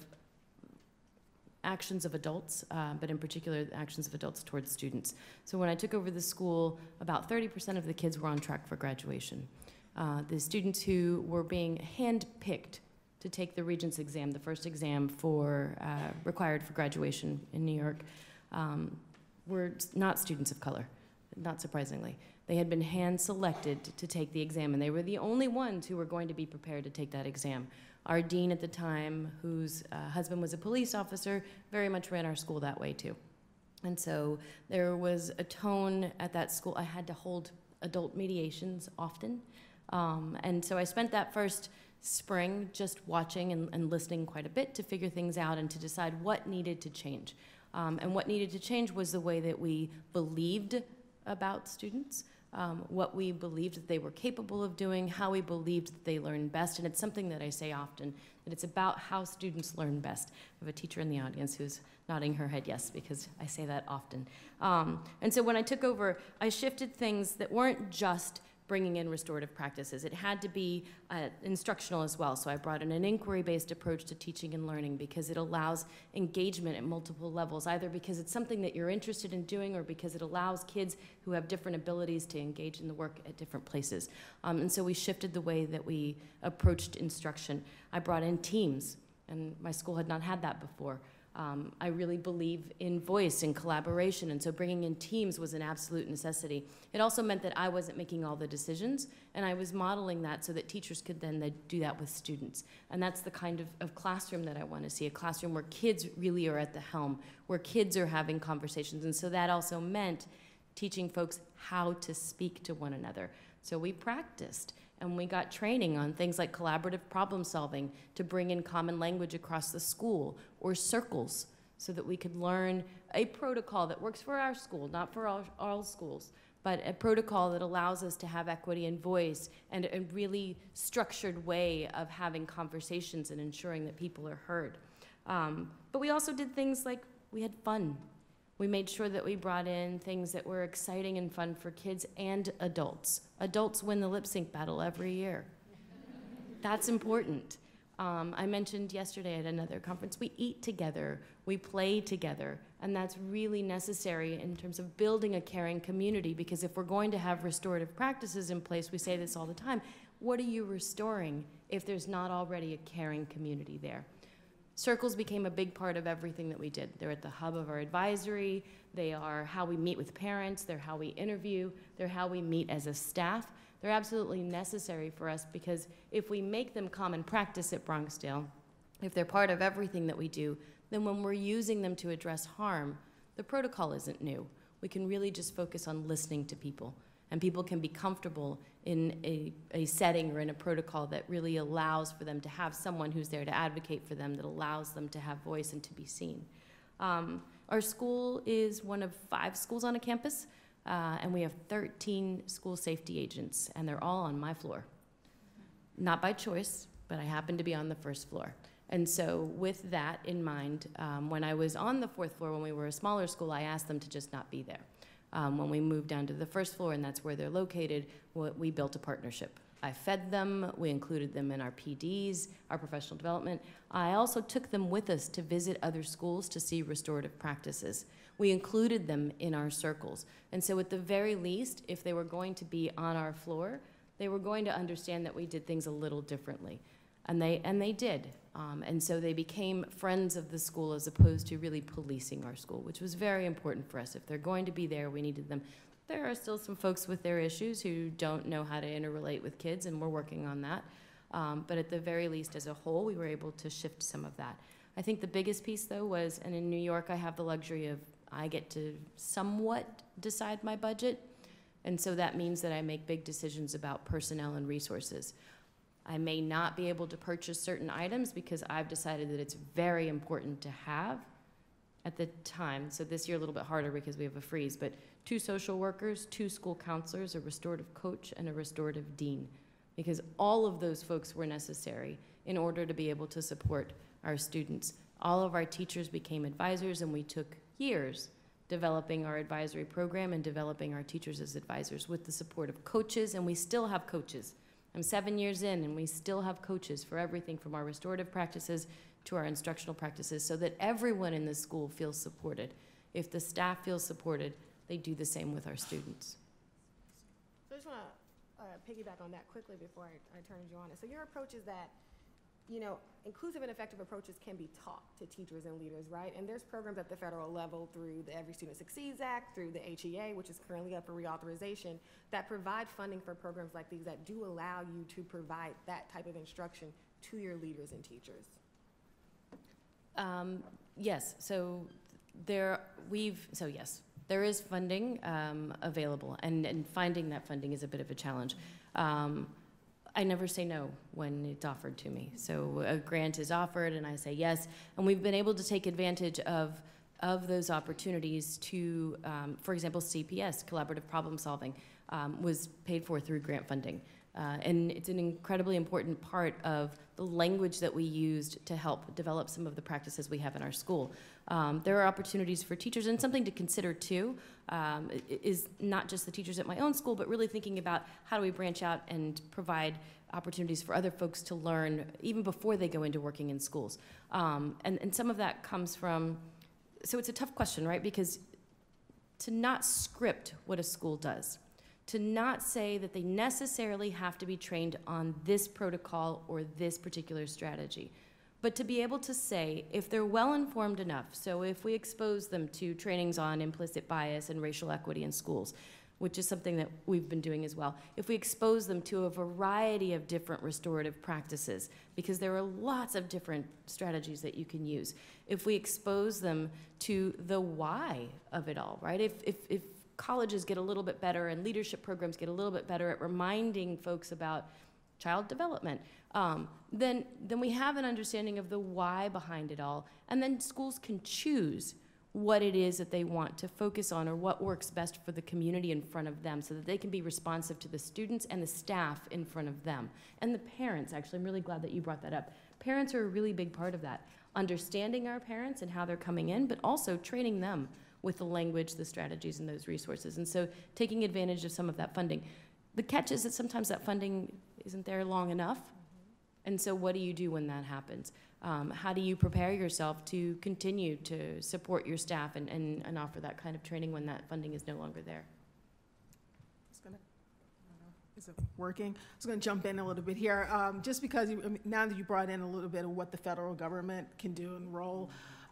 actions of adults, uh, but in particular, the actions of adults towards students. So when I took over the school, about thirty percent of the kids were on track for graduation. Uh, the students who were being hand-picked to take the Regents exam, the first exam for uh, required for graduation in New York, um, were not students of color, not surprisingly. They had been hand-selected to take the exam, and they were the only ones who were going to be prepared to take that exam. Our dean at the time, whose uh, husband was a police officer, very much ran our school that way, too. And so there was a tone at that school. I had to hold adult mediations often. Um, and so I spent that first spring just watching and, and listening quite a bit to figure things out and to decide what needed to change. Um, and what needed to change was the way that we believed about students. Um, what we believed that they were capable of doing, how we believed that they learned best, and it's something that I say often, that it's about how students learn best. I have a teacher in the audience who's nodding her head yes, because I say that often. Um, and so when I took over, I shifted things that weren't just bringing in restorative practices. It had to be uh, instructional as well, so I brought in an inquiry-based approach to teaching and learning because it allows engagement at multiple levels, either because it's something that you're interested in doing or because it allows kids who have different abilities to engage in the work at different places. Um, and so we shifted the way that we approached instruction. I brought in teams, and my school had not had that before. Um, I really believe in voice and collaboration, and so bringing in teams was an absolute necessity. It also meant that I wasn't making all the decisions, and I was modeling that so that teachers could then they, do that with students. And that's the kind of, of classroom that I want to see, a classroom where kids really are at the helm, where kids are having conversations. And so that also meant teaching folks how to speak to one another. So we practiced. And we got training on things like collaborative problem solving to bring in common language across the school, or circles, so that we could learn a protocol that works for our school, not for all, all schools, but a protocol that allows us to have equity and voice and a really structured way of having conversations and ensuring that people are heard. Um, but we also did things like we had fun. We made sure that we brought in things that were exciting and fun for kids and adults. Adults win the lip sync battle every year. That's important. Um, I mentioned yesterday at another conference, we eat together, we play together, and that's really necessary in terms of building a caring community, because if we're going to have restorative practices in place, we say this all the time, what are you restoring if there's not already a caring community there? Circles became a big part of everything that we did. They're at the hub of our advisory. They are how we meet with parents. They're how we interview. They're how we meet as a staff. They're absolutely necessary for us, because if we make them common practice at Bronxdale, if they're part of everything that we do, then when we're using them to address harm, the protocol isn't new. We can really just focus on listening to people, and people can be comfortable in a, a setting or in a protocol that really allows for them to have someone who's there to advocate for them, that allows them to have voice and to be seen. Um, our school is one of five schools on a campus, uh, and we have thirteen school safety agents, and they're all on my floor. Not by choice, but I happen to be on the first floor. And so with that in mind, um, when I was on the fourth floor, when we were a smaller school, I asked them to just not be there. Um, when we moved down to the first floor, and that's where they're located, we built a partnership. I fed them, we included them in our P Ds, our professional development. I also took them with us to visit other schools to see restorative practices. We included them in our circles. And so at the very least, if they were going to be on our floor, they were going to understand that we did things a little differently. And they, and they did. Um, and so they became friends of the school as opposed to really policing our school, which was very important for us. If they're going to be there, we needed them. There are still some folks with their issues who don't know how to interrelate with kids, and we're working on that. Um, but at the very least, as a whole, we were able to shift some of that. I think the biggest piece, though, was, and in New York, I have the luxury of, I get to somewhat decide my budget. And so that means that I make big decisions about personnel and resources. I may not be able to purchase certain items because I've decided that it's very important to have at the time. So this year a little bit harder because we have a freeze, but two social workers, two school counselors, a restorative coach, and a restorative dean, because all of those folks were necessary in order to be able to support our students. All of our teachers became advisors, and we took years developing our advisory program and developing our teachers as advisors with the support of coaches, and we still have coaches. I'm seven years in, and we still have coaches for everything from our restorative practices to our instructional practices, so that everyone in the school feels supported. If the staff feels supported, they do the same with our students. So I just want to uh, piggyback on that quickly before I, I turn to Joanna. So your approach is that, you know, inclusive and effective approaches can be taught to teachers and leaders, right? And there's programs at the federal level through the Every Student Succeeds Act, through the H E A, which is currently up for reauthorization, that provide funding for programs like these that do allow you to provide that type of instruction to your leaders and teachers. Um, yes, so there we've, so yes, there is funding um, available, and, and finding that funding is a bit of a challenge. Um, I never say no when it's offered to me. So a grant is offered and I say yes, and we've been able to take advantage of, of those opportunities to, um, for example, C P S, Collaborative Problem Solving, um, was paid for through grant funding. Uh, and it's an incredibly important part of the language that we used to help develop some of the practices we have in our school. Um, there are opportunities for teachers, and something to consider too um, is not just the teachers at my own school, but really thinking about how do we branch out and provide opportunities for other folks to learn even before they go into working in schools. Um, and, and some of that comes from, so it's a tough question, right? Because to not script what a school does, to not say that they necessarily have to be trained on this protocol or this particular strategy, but to be able to say if they're well informed enough, so if we expose them to trainings on implicit bias and racial equity in schools, which is something that we've been doing as well, if we expose them to a variety of different restorative practices, because there are lots of different strategies that you can use, if we expose them to the why of it all, right? If, if, if colleges get a little bit better and leadership programs get a little bit better at reminding folks about child development, um, then, then we have an understanding of the why behind it all, and then schools can choose what it is that they want to focus on or what works best for the community in front of them so that they can be responsive to the students and the staff in front of them. And the parents, actually, I'm really glad that you brought that up. Parents are a really big part of that. Understanding our parents and how they're coming in, but also training them with the language, the strategies, and those resources. And so taking advantage of some of that funding. The catch is that sometimes that funding isn't there long enough. Mm-hmm. And so what do you do when that happens? Um, how do you prepare yourself to continue to support your staff and, and, and offer that kind of training when that funding is no longer there? It's gonna, I don't know, is it working? I was going to jump in a little bit here. Um, just because you, I mean, now that you brought in a little bit of what the federal government can do and role,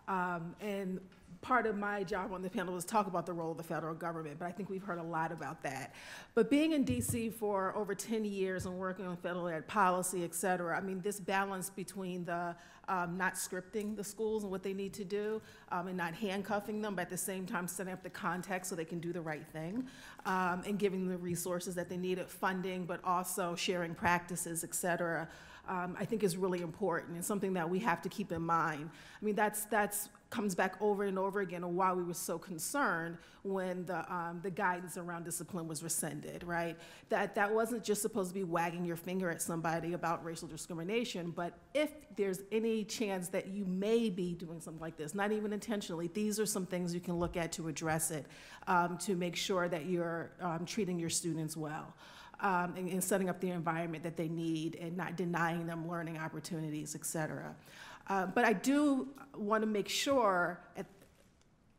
um, and part of my job on the panel was talk about the role of the federal government, but I think we've heard a lot about that. But being in D C for over ten years and working on federal ed policy, et cetera, I mean, this balance between the um, not scripting the schools and what they need to do um, and not handcuffing them, but at the same time setting up the context so they can do the right thing um, and giving them the resources that they need, funding, but also sharing practices, et cetera, um, I think is really important and something that we have to keep in mind. I mean, that's, that's comes back over and over again on why we were so concerned when the, um, the guidance around discipline was rescinded, right? That that wasn't just supposed to be wagging your finger at somebody about racial discrimination, but if there's any chance that you may be doing something like this, not even intentionally, these are some things you can look at to address it, um, to make sure that you're um, treating your students well. um, and, and setting up the environment that they need and not denying them learning opportunities, et cetera. Uh, but I do want to make sure at,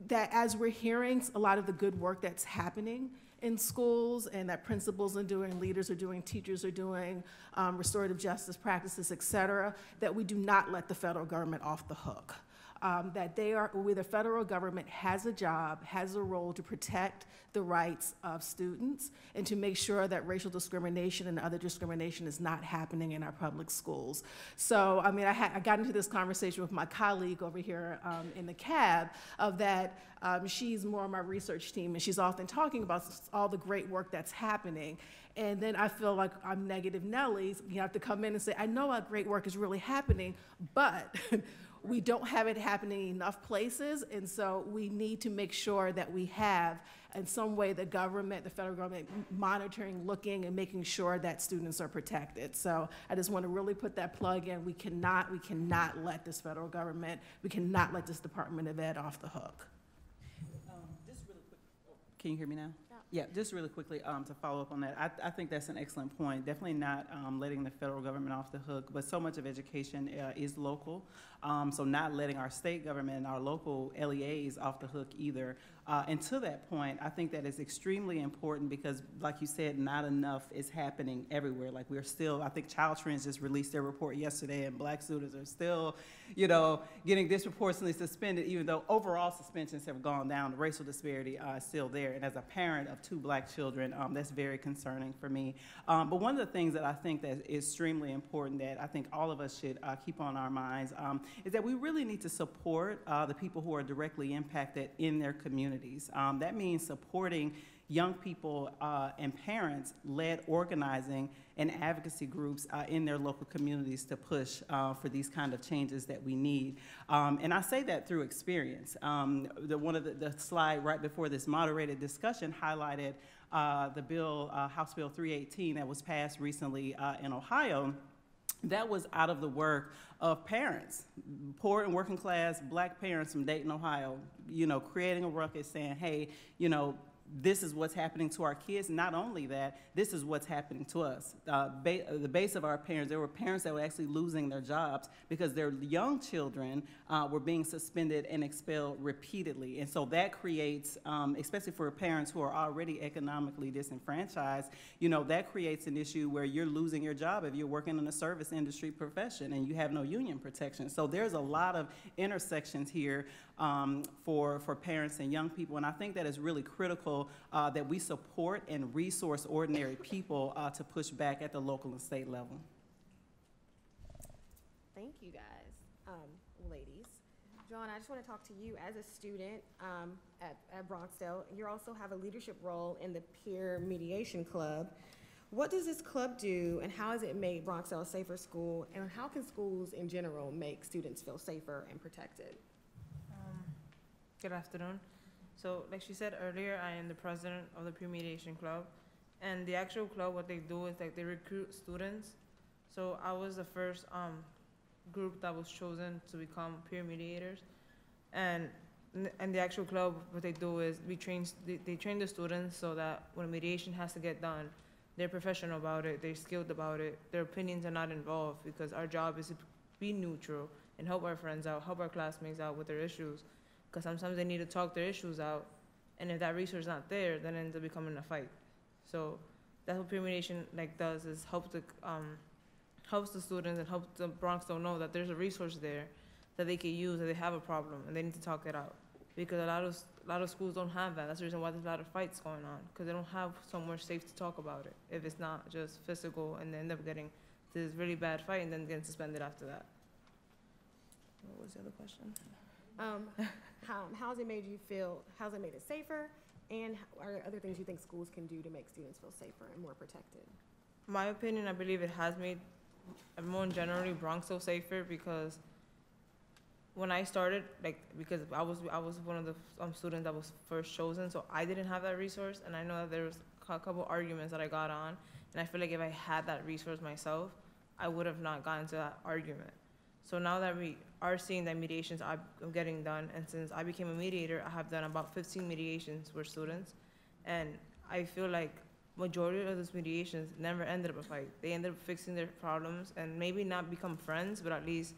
that as we're hearing a lot of the good work that's happening in schools and that principals are doing, leaders are doing, teachers are doing, um, restorative justice practices, et cetera, that we do not let the federal government off the hook. Um, that they are, where the federal government has a job, has a role to protect the rights of students and to make sure that racial discrimination and other discrimination is not happening in our public schools. So, I mean, I, had, I got into this conversation with my colleague over here um, in the cab of that um, she's more on my research team and she's often talking about all the great work that's happening. And then I feel like I'm negative Nellies. You have to come in and say, I know our great work is really happening, but we don't have it happening in enough places, and so we need to make sure that we have, in some way, the government, the federal government, monitoring, looking, and making sure that students are protected. So I just want to really put that plug in. We cannot, we cannot let this federal government, we cannot let this Department of Ed off the hook. Um, just really quick, oh, can you hear me now? Yeah, just really quickly um, to follow up on that, I, I think that's an excellent point. Definitely not um, letting the federal government off the hook, but so much of education uh, is local, um, so not letting our state government and our local L E As off the hook either. Uh, and to that point, I think that is extremely important because, like you said, not enough is happening everywhere. Like we're still, I think Child Trends just released their report yesterday and black students are still, you know, getting disproportionately suspended even though overall suspensions have gone down. The racial disparity uh, is still there. And as a parent of two black children, um, that's very concerning for me. Um, but one of the things that I think that is extremely important that I think all of us should uh, keep on our minds um, is that we really need to support uh, the people who are directly impacted in their community. Um, that means supporting young people uh, and parents led organizing and advocacy groups uh, in their local communities to push uh, for these kind of changes that we need. Um, and I say that through experience. Um, the, one of the, the slide right before this moderated discussion highlighted uh, the bill, uh, House Bill three eighteen that was passed recently uh, in Ohio. That was out of the work of parents, poor and working class black parents from Dayton, Ohio, you know, creating a ruckus saying, hey, you know, this is what's happening to our kids. Not only that, this is what's happening to us. Uh, ba the base of our parents, there were parents that were actually losing their jobs because their young children uh, were being suspended and expelled repeatedly. And so that creates, um, especially for parents who are already economically disenfranchised, you know, that creates an issue where you're losing your job if you're working in a service industry profession and you have no union protection. So there's a lot of intersections here um, for, for parents and young people. And I think that is really critical Uh, that we support and resource ordinary people uh, to push back at the local and state level. Thank you guys, um, ladies. John, I just want to talk to you as a student um, at, at Bronxdale. You also have a leadership role in the Peer Mediation Club. What does this club do and how has it made Bronxdale a safer school, and how can schools in general make students feel safer and protected? Um, good afternoon. So like she said earlier, I am the president of the Peer Mediation Club. And the actual club, what they do is like they recruit students. So I was the first um, group that was chosen to become peer mediators. And, and the actual club, what they do is we train, they, they train the students so that when mediation has to get done, they're professional about it, they're skilled about it, their opinions are not involved because our job is to be neutral and help our friends out, help our classmates out with their issues. Because sometimes they need to talk their issues out, and if that resource is not there, then it ends up becoming a fight. So that's what peer mediation like does, is help the, um, helps the students and helps the Bronxdale know that there's a resource there that they can use, that they have a problem, and they need to talk it out. Because a lot of, a lot of schools don't have that. That's the reason why there's a lot of fights going on, because they don't have somewhere safe to talk about it, if it's not just physical, and they end up getting this really bad fight and then getting suspended after that. What was the other question? Um, how, how's it made you feel, how's it made it safer, and are there other things you think schools can do to make students feel safer and more protected? My opinion, I believe it has made everyone generally Bronxdale safer, because when I started, like, because I was, I was one of the um, students that was first chosen, so I didn't have that resource, and I know that there was a couple arguments that I got on, and I feel like if I had that resource myself, I would have not gotten to that argument. So now that we are seeing that mediations are getting done, and since I became a mediator, I have done about fifteen mediations with students, and I feel like majority of those mediations never ended up a fight. They ended up fixing their problems and maybe not become friends, but at least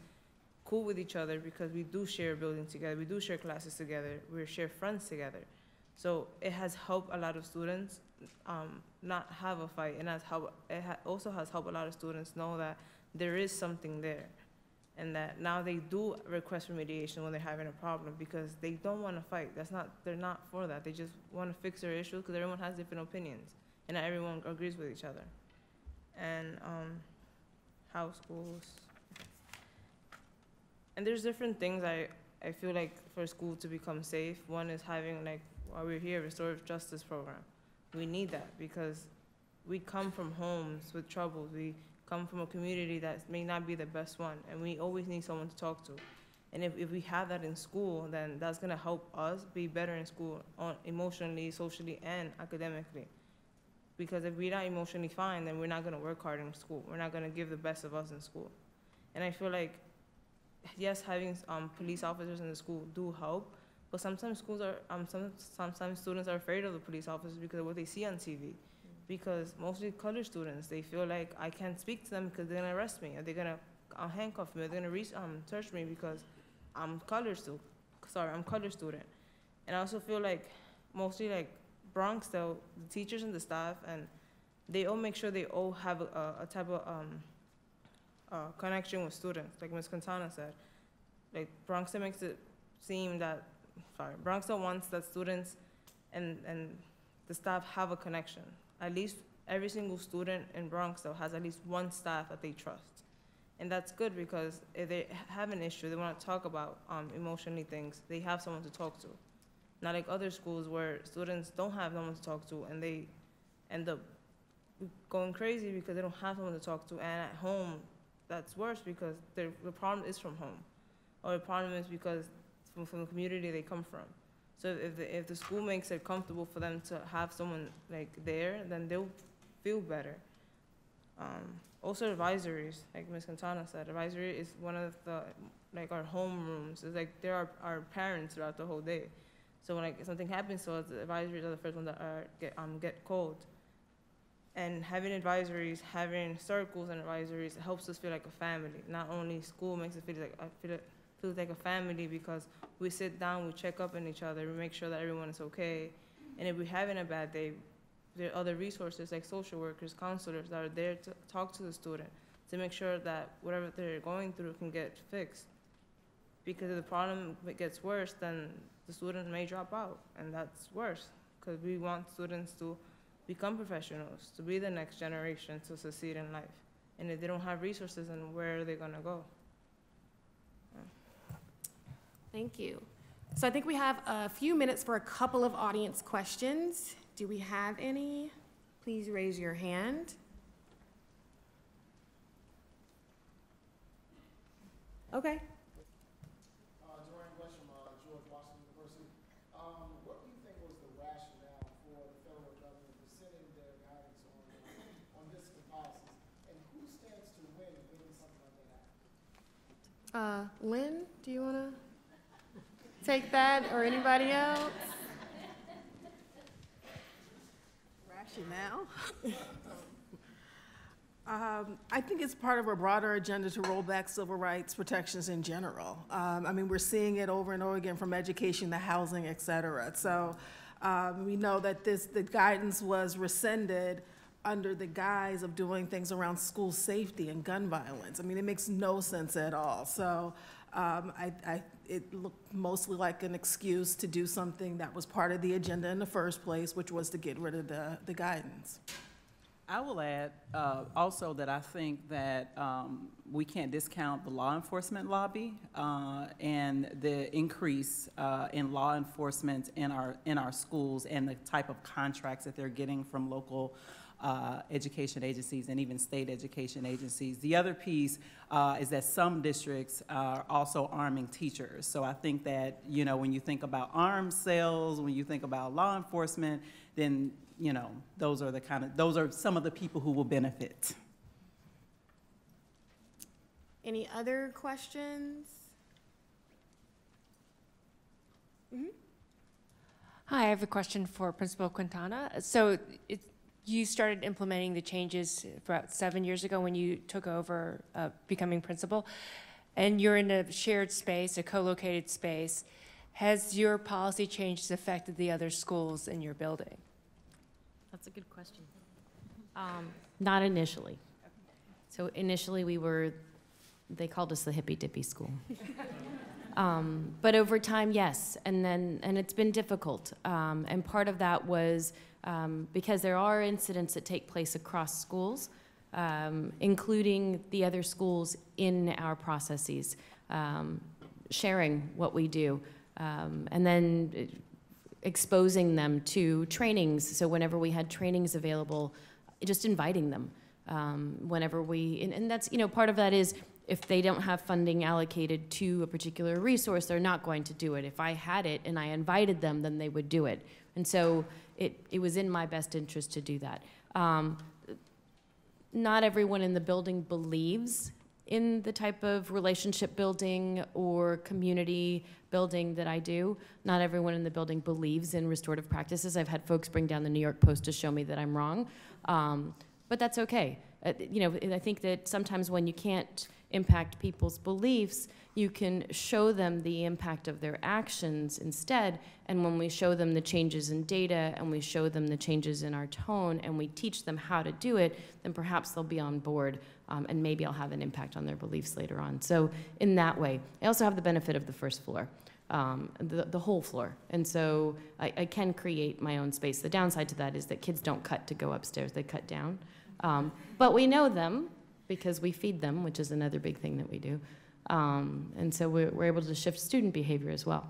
cool with each other, because we do share buildings together, we do share classes together, we share friends together. So it has helped a lot of students um, not have a fight, and has helped, it ha also has helped a lot of students know that there is something there, and that now they do request for mediation when they're having a problem, because they don't want to fight. That's not, they're not for that. They just want to fix their issue, because everyone has different opinions and not everyone agrees with each other. And um, how schools, and there's different things I, I feel like for school to become safe. One is having, like, while we're here, restorative justice program. We need that, because we come from homes with troubles. We come from a community that may not be the best one, and we always need someone to talk to. And if, if we have that in school, then that's gonna help us be better in school, on, emotionally, socially, and academically. Because if we're not emotionally fine, then we're not gonna work hard in school. We're not gonna give the best of us in school. And I feel like, yes, having um, police officers in the school do help, but sometimes schools are, um, some, sometimes students are afraid of the police officers because of what they see on T V. Because mostly colored students, they feel like I can't speak to them because they're gonna arrest me, or they're gonna uh, handcuff me, or they're gonna reach, um, search me because I'm colored stu- sorry, I'm colored student. And I also feel like mostly like Bronxdale, the teachers and the staff, and they all make sure they all have a, a type of um, uh, connection with students, like Miz Kitana said. Like Bronxdale makes it seem that, sorry, Bronxdale wants that students and, and the staff have a connection. At least every single student in Bronxdale has at least one staff that they trust. And that's good, because if they have an issue, they want to talk about um, emotionally things, they have someone to talk to. Not like other schools where students don't have someone to talk to and they end up going crazy because they don't have someone to talk to. And at home, that's worse, because the problem is from home, or the problem is because from, from the community they come from. So if the, if the school makes it comfortable for them to have someone like there, then they'll feel better. Um, also advisories, like Miz Cantana said, advisory is one of the, like our home rooms. It's like they're our, our parents throughout the whole day. So when like, if something happens, so the advisories are the first ones that are, get, um, get called. And having advisories, having circles and advisories helps us feel like a family. Not only school makes it feel like, I feel like feels like a family, because we sit down, we check up on each other, we make sure that everyone is okay. And if we're having a bad day, there are other resources like social workers, counselors that are there to talk to the student to make sure that whatever they're going through can get fixed. Because if the problem gets worse, then the student may drop out, and that's worse, because we want students to become professionals, to be the next generation to succeed in life. And if they don't have resources, then where are they gonna go? Thank you. So I think we have a few minutes for a couple of audience questions. Do we have any? Please raise your hand. Okay. Uh, Lynn, do you want to take that, or anybody else? Rationale. um, I think it's part of a broader agenda to roll back civil rights protections in general. Um, I mean, we're seeing it over and over again, from education to housing, et cetera. So um, we know that this, the guidance was rescinded under the guise of doing things around school safety and gun violence. I mean, it makes no sense at all. So um, I, I, it looked mostly like an excuse to do something that was part of the agenda in the first place, which was to get rid of the, the guidance. I will add uh, also that I think that um, we can't discount the law enforcement lobby uh, and the increase uh, in law enforcement in our, in our schools, and the type of contracts that they're getting from local Uh, education agencies and even state education agencies. The other piece uh, is that some districts uh, are also arming teachers. So I think that, you know, when you think about arms sales, when you think about law enforcement, then, you know, those are the kind of, those are some of the people who will benefit. Any other questions? Mm-hmm. Hi, I have a question for Principal Quintana. So it's you started implementing the changes about seven years ago when you took over uh, becoming principal, and you're in a shared space, a co-located space. Has your policy changes affected the other schools in your building? That's a good question. Um, not initially. So initially we were, they called us the hippy dippy school. Um, but over time, yes, and then and it's been difficult. Um, and part of that was um, because there are incidents that take place across schools, um, including the other schools in our processes, um, sharing what we do, um, and then exposing them to trainings. So whenever we had trainings available, just inviting them. Um, whenever we, and, and that's, you know, part of that is, if they don't have funding allocated to a particular resource, they're not going to do it. If I had it and I invited them, then they would do it. And so it, it was in my best interest to do that. Um, not everyone in the building believes in the type of relationship building or community building that I do. Not everyone in the building believes in restorative practices. I've had folks bring down the New York Post to show me that I'm wrong. Um, but that's okay. Uh, you know, I think that sometimes when you can't impact people's beliefs, you can show them the impact of their actions instead. And when we show them the changes in data and we show them the changes in our tone and we teach them how to do it, then perhaps they'll be on board, um, and maybe I'll have an impact on their beliefs later on. So in that way, I also have the benefit of the first floor, um, the, the whole floor. And so I, I can create my own space. The downside to that is that kids don't cut to go upstairs, they cut down. Um, but we know them, because we feed them, which is another big thing that we do. Um, and so we're, we're able to shift student behavior as well.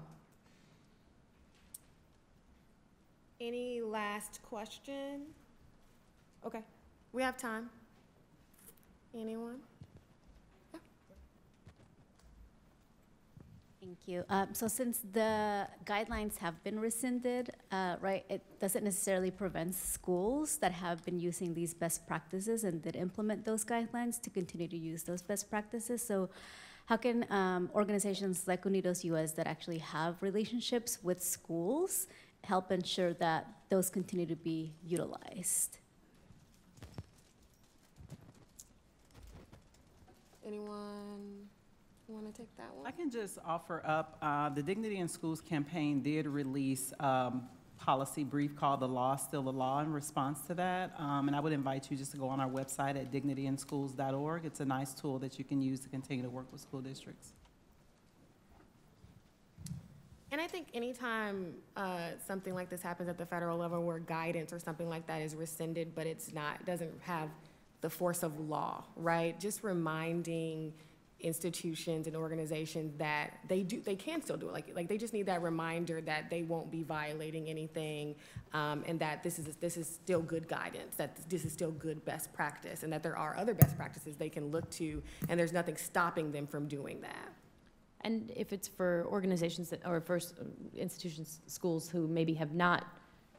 Any last question? Okay, we have time. Anyone? Yeah. Thank you. Um, so since the guidelines have been rescinded, uh, right, it doesn't necessarily prevent schools that have been using these best practices and did implement those guidelines to continue to use those best practices. So how can um, organizations like UnidosUS that actually have relationships with schools help ensure that those continue to be utilized? Anyone want to take that one? I can just offer up, uh, the Dignity in Schools campaign did release um, policy brief called The Law Still the Law in response to that. Um, and I would invite you just to go on our website at dignity in schools dot org. It's a nice tool that you can use to continue to work with school districts. And I think anytime uh, something like this happens at the federal level where guidance or something like that is rescinded, but it's not, doesn't have the force of law, right? Just reminding institutions and organizations that they do, they can still do it. Like, like they just need that reminder that they won't be violating anything, um, and that this is this is still good guidance, that this is still good best practice, and that there are other best practices they can look to, and there's nothing stopping them from doing that. And if it's for organizations that, or for institutions, schools who maybe have not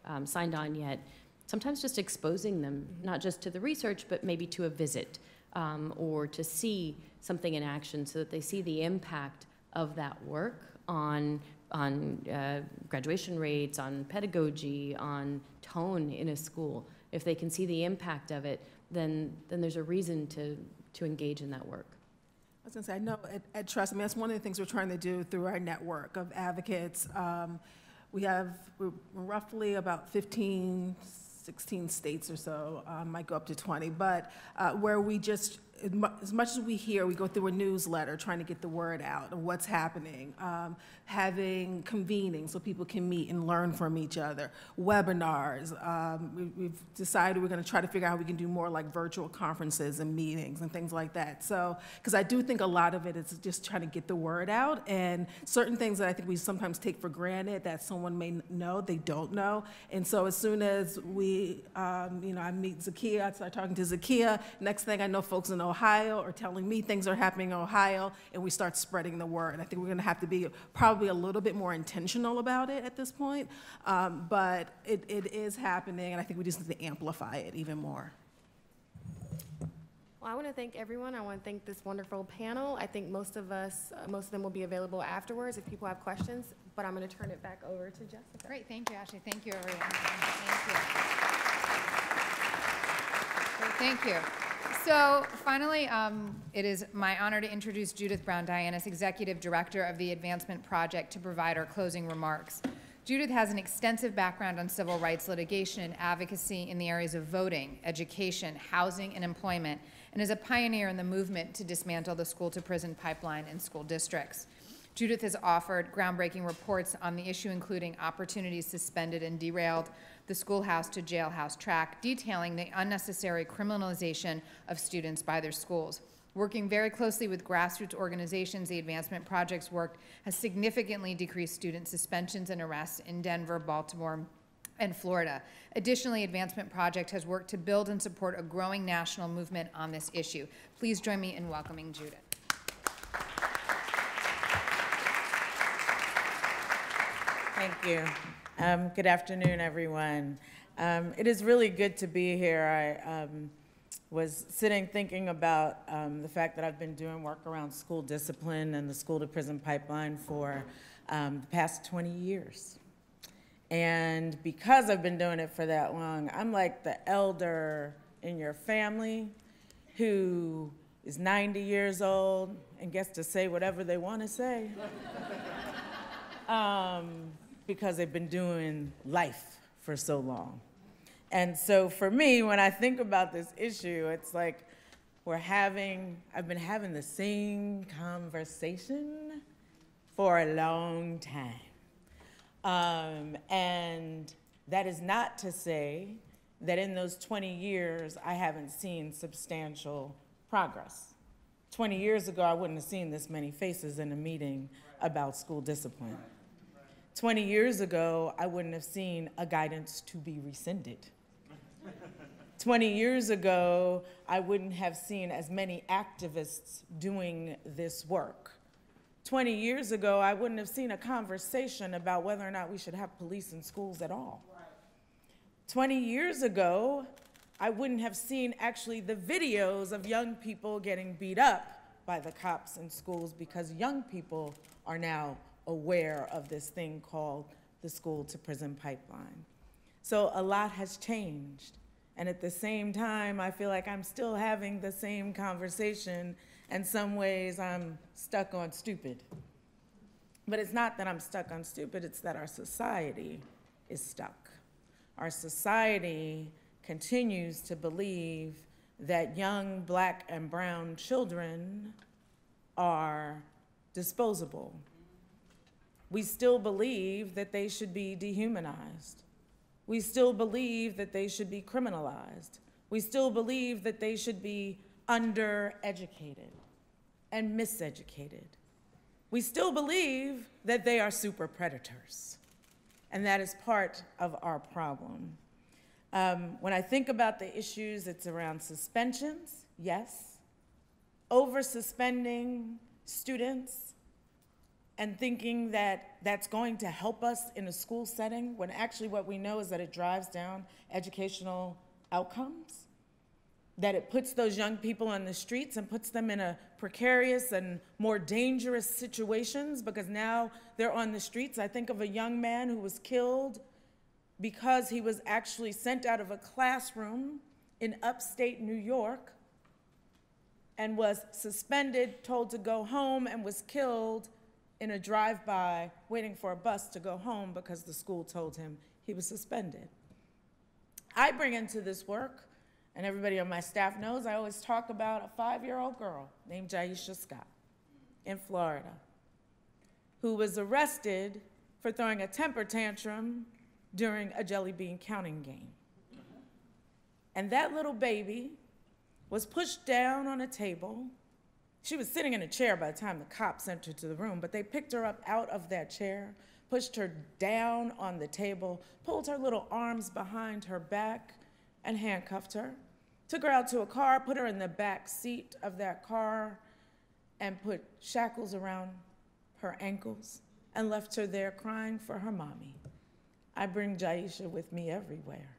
um, signed on yet, sometimes just exposing them, mm-hmm. not just to the research, but maybe to a visit. Um, or to see something in action so that they see the impact of that work on, on uh, graduation rates, on pedagogy, on tone in a school. If they can see the impact of it, then, then there's a reason to, to engage in that work. I was gonna say, I know at, at Trust, I mean, that's one of the things we're trying to do through our network of advocates. Um, we have we're roughly about fifteen, sixteen states or so, um, might go up to twenty, but uh, where we just, as much as we hear, we go through a newsletter trying to get the word out of what's happening, um, having convening so people can meet and learn from each other, webinars. Um, we, we've decided we're gonna try to figure out how we can do more like virtual conferences and meetings and things like that. So, because I do think a lot of it is just trying to get the word out, and certain things that I think we sometimes take for granted that someone may know, they don't know. And so as soon as we, um, you know, I meet Zakiya, I start talking to Zakiya, next thing I know folks in Ohio or telling me things are happening in Ohio, and we start spreading the word. I think we're gonna have to be probably a little bit more intentional about it at this point, um, but it, it is happening, and I think we just need to amplify it even more. Well, I wanna thank everyone. I wanna thank this wonderful panel. I think most of us, uh, most of them will be available afterwards if people have questions, but I'm gonna turn it back over to Jessica. Great, thank you, Ashley. Thank you, everyone. Thank you. Thank you. So finally, um, it is my honor to introduce Judith Brown-Dianis, Executive Director of the Advancement Project, to provide our closing remarks. Judith has an extensive background on civil rights litigation and advocacy in the areas of voting, education, housing, and employment, and is a pioneer in the movement to dismantle the school-to-prison pipeline in school districts. Judith has offered groundbreaking reports on the issue, including Opportunities Suspended and Derailed, the Schoolhouse to Jailhouse Track, detailing the unnecessary criminalization of students by their schools. Working very closely with grassroots organizations, the Advancement Project's work has significantly decreased student suspensions and arrests in Denver, Baltimore, and Florida. Additionally, Advancement Project has worked to build and support a growing national movement on this issue. Please join me in welcoming Judith. Thank you. Um, good afternoon, everyone. Um, it is really good to be here. I um, was sitting thinking about um, the fact that I've been doing work around school discipline and the school-to-prison pipeline for um, the past twenty years. And because I've been doing it for that long, I'm like the elder in your family who is ninety years old and gets to say whatever they want to say. um, because they've been doing life for so long. And so for me, when I think about this issue, it's like we're having, I've been having the same conversation for a long time. Um, and that is not to say that in those twenty years, I haven't seen substantial progress. twenty years ago, I wouldn't have seen this many faces in a meeting about school discipline. twenty years ago, I wouldn't have seen a guidance to be rescinded. twenty years ago, I wouldn't have seen as many activists doing this work. twenty years ago, I wouldn't have seen a conversation about whether or not we should have police in schools at all. twenty years ago, I wouldn't have seen actually the videos of young people getting beat up by the cops in schools because young people are now aware of this thing called the school-to-prison pipeline. So a lot has changed. And at the same time, I feel like I'm still having the same conversation. In some ways, I'm stuck on stupid. But it's not that I'm stuck on stupid, it's that our society is stuck. Our society continues to believe that young black and brown children are disposable. We still believe that they should be dehumanized. We still believe that they should be criminalized. We still believe that they should be undereducated and miseducated. We still believe that they are super predators. And that is part of our problem. Um, when I think about the issues, it's around suspensions, yes. Over-suspending students and thinking that that's going to help us in a school setting when actually what we know is that it drives down educational outcomes, that it puts those young people on the streets and puts them in a precarious and more dangerous situations because now they're on the streets. I think of a young man who was killed because he was actually sent out of a classroom in upstate New York and was suspended, told to go home, and was killed in a drive-by waiting for a bus to go home because the school told him he was suspended. I bring into this work, and everybody on my staff knows, I always talk about a five-year-old girl named Jaisha Scott in Florida who was arrested for throwing a temper tantrum during a jelly bean counting game. And that little baby was pushed down on a table. She was sitting in a chair by the time the cops sent her to the room, but they picked her up out of that chair, pushed her down on the table, pulled her little arms behind her back, and handcuffed her, took her out to a car, put her in the back seat of that car, and put shackles around her ankles, and left her there crying for her mommy. I bring Jaisha with me everywhere.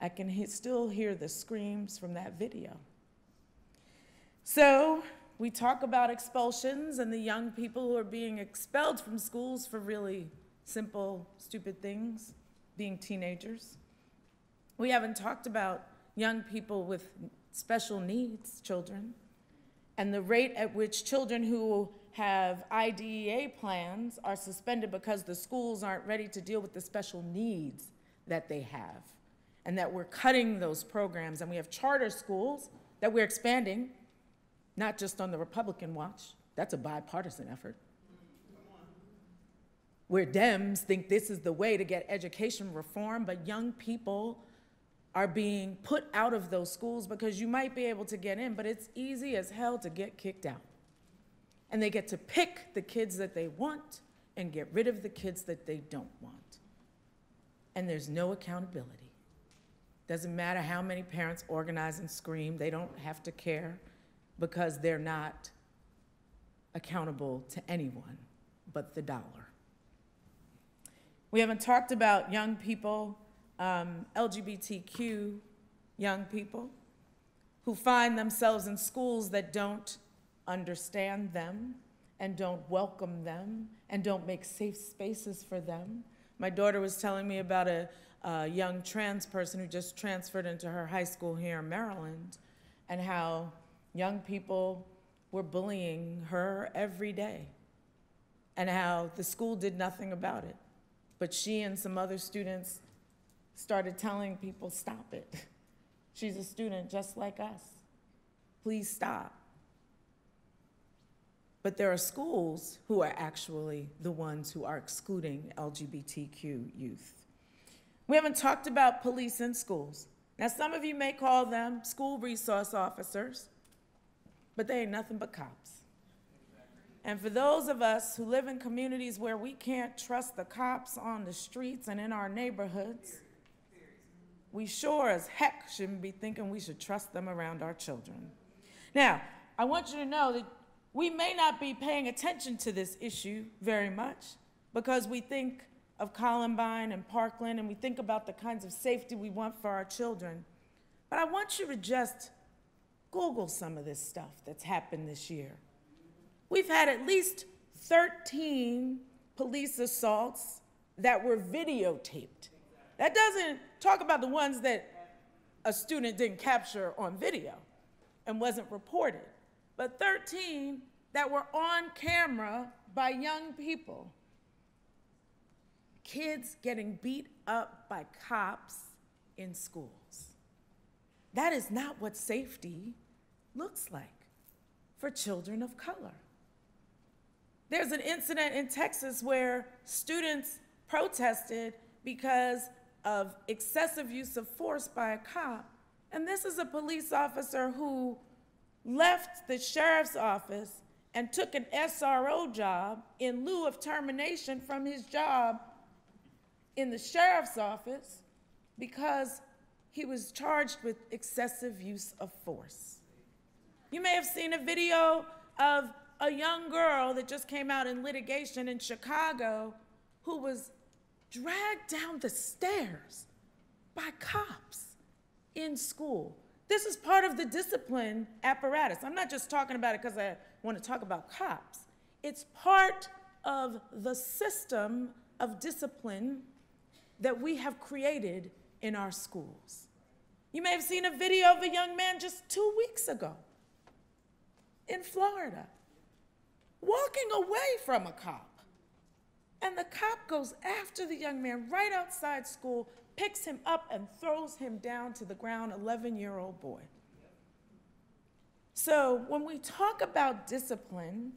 I can he- still hear the screams from that video. So we talk about expulsions and the young people who are being expelled from schools for really simple, stupid things, being teenagers. We haven't talked about young people with special needs children, and the rate at which children who have I D E A plans are suspended because the schools aren't ready to deal with the special needs that they have, and that we're cutting those programs. And we have charter schools that we're expanding, not just on the Republican watch. That's a bipartisan effort. Where Dems think this is the way to get education reform, but young people are being put out of those schools because you might be able to get in, but it's easy as hell to get kicked out. And they get to pick the kids that they want and get rid of the kids that they don't want. And there's no accountability. Doesn't matter how many parents organize and scream, they don't have to care because they're not accountable to anyone but the dollar. We haven't talked about young people, um, L G B T Q young people, who find themselves in schools that don't understand them and don't welcome them and don't make safe spaces for them. My daughter was telling me about a, a young trans person who just transferred into her high school here in Maryland, and how young people were bullying her every day, and how the school did nothing about it. But she and some other students started telling people, stop it. She's a student just like us. Please stop. But there are schools who are actually the ones who are excluding L G B T Q youth. We haven't talked about police in schools. Now, some of you may call them school resource officers, but they ain't nothing but cops. And for those of us who live in communities where we can't trust the cops on the streets and in our neighborhoods, we sure as heck shouldn't be thinking we should trust them around our children. Now, I want you to know that we may not be paying attention to this issue very much because we think of Columbine and Parkland and we think about the kinds of safety we want for our children. But I want you to just Google some of this stuff that's happened this year. We've had at least thirteen police assaults that were videotaped. That doesn't talk about the ones that a student didn't capture on video and wasn't reported, but thirteen that were on camera by young people. Kids getting beat up by cops in schools. That is not what safety looks like for children of color. There's an incident in Texas where students protested because of excessive use of force by a cop. And this is a police officer who left the sheriff's office and took an S R O job in lieu of termination from his job in the sheriff's office because he was charged with excessive use of force. You may have seen a video of a young girl that just came out in litigation in Chicago who was dragged down the stairs by cops in school. This is part of the discipline apparatus. I'm not just talking about it because I want to talk about cops. It's part of the system of discipline that we have created in our schools. You may have seen a video of a young man just two weeks ago in Florida, walking away from a cop. And the cop goes after the young man right outside school, picks him up and throws him down to the ground, eleven-year-old boy. So when we talk about discipline,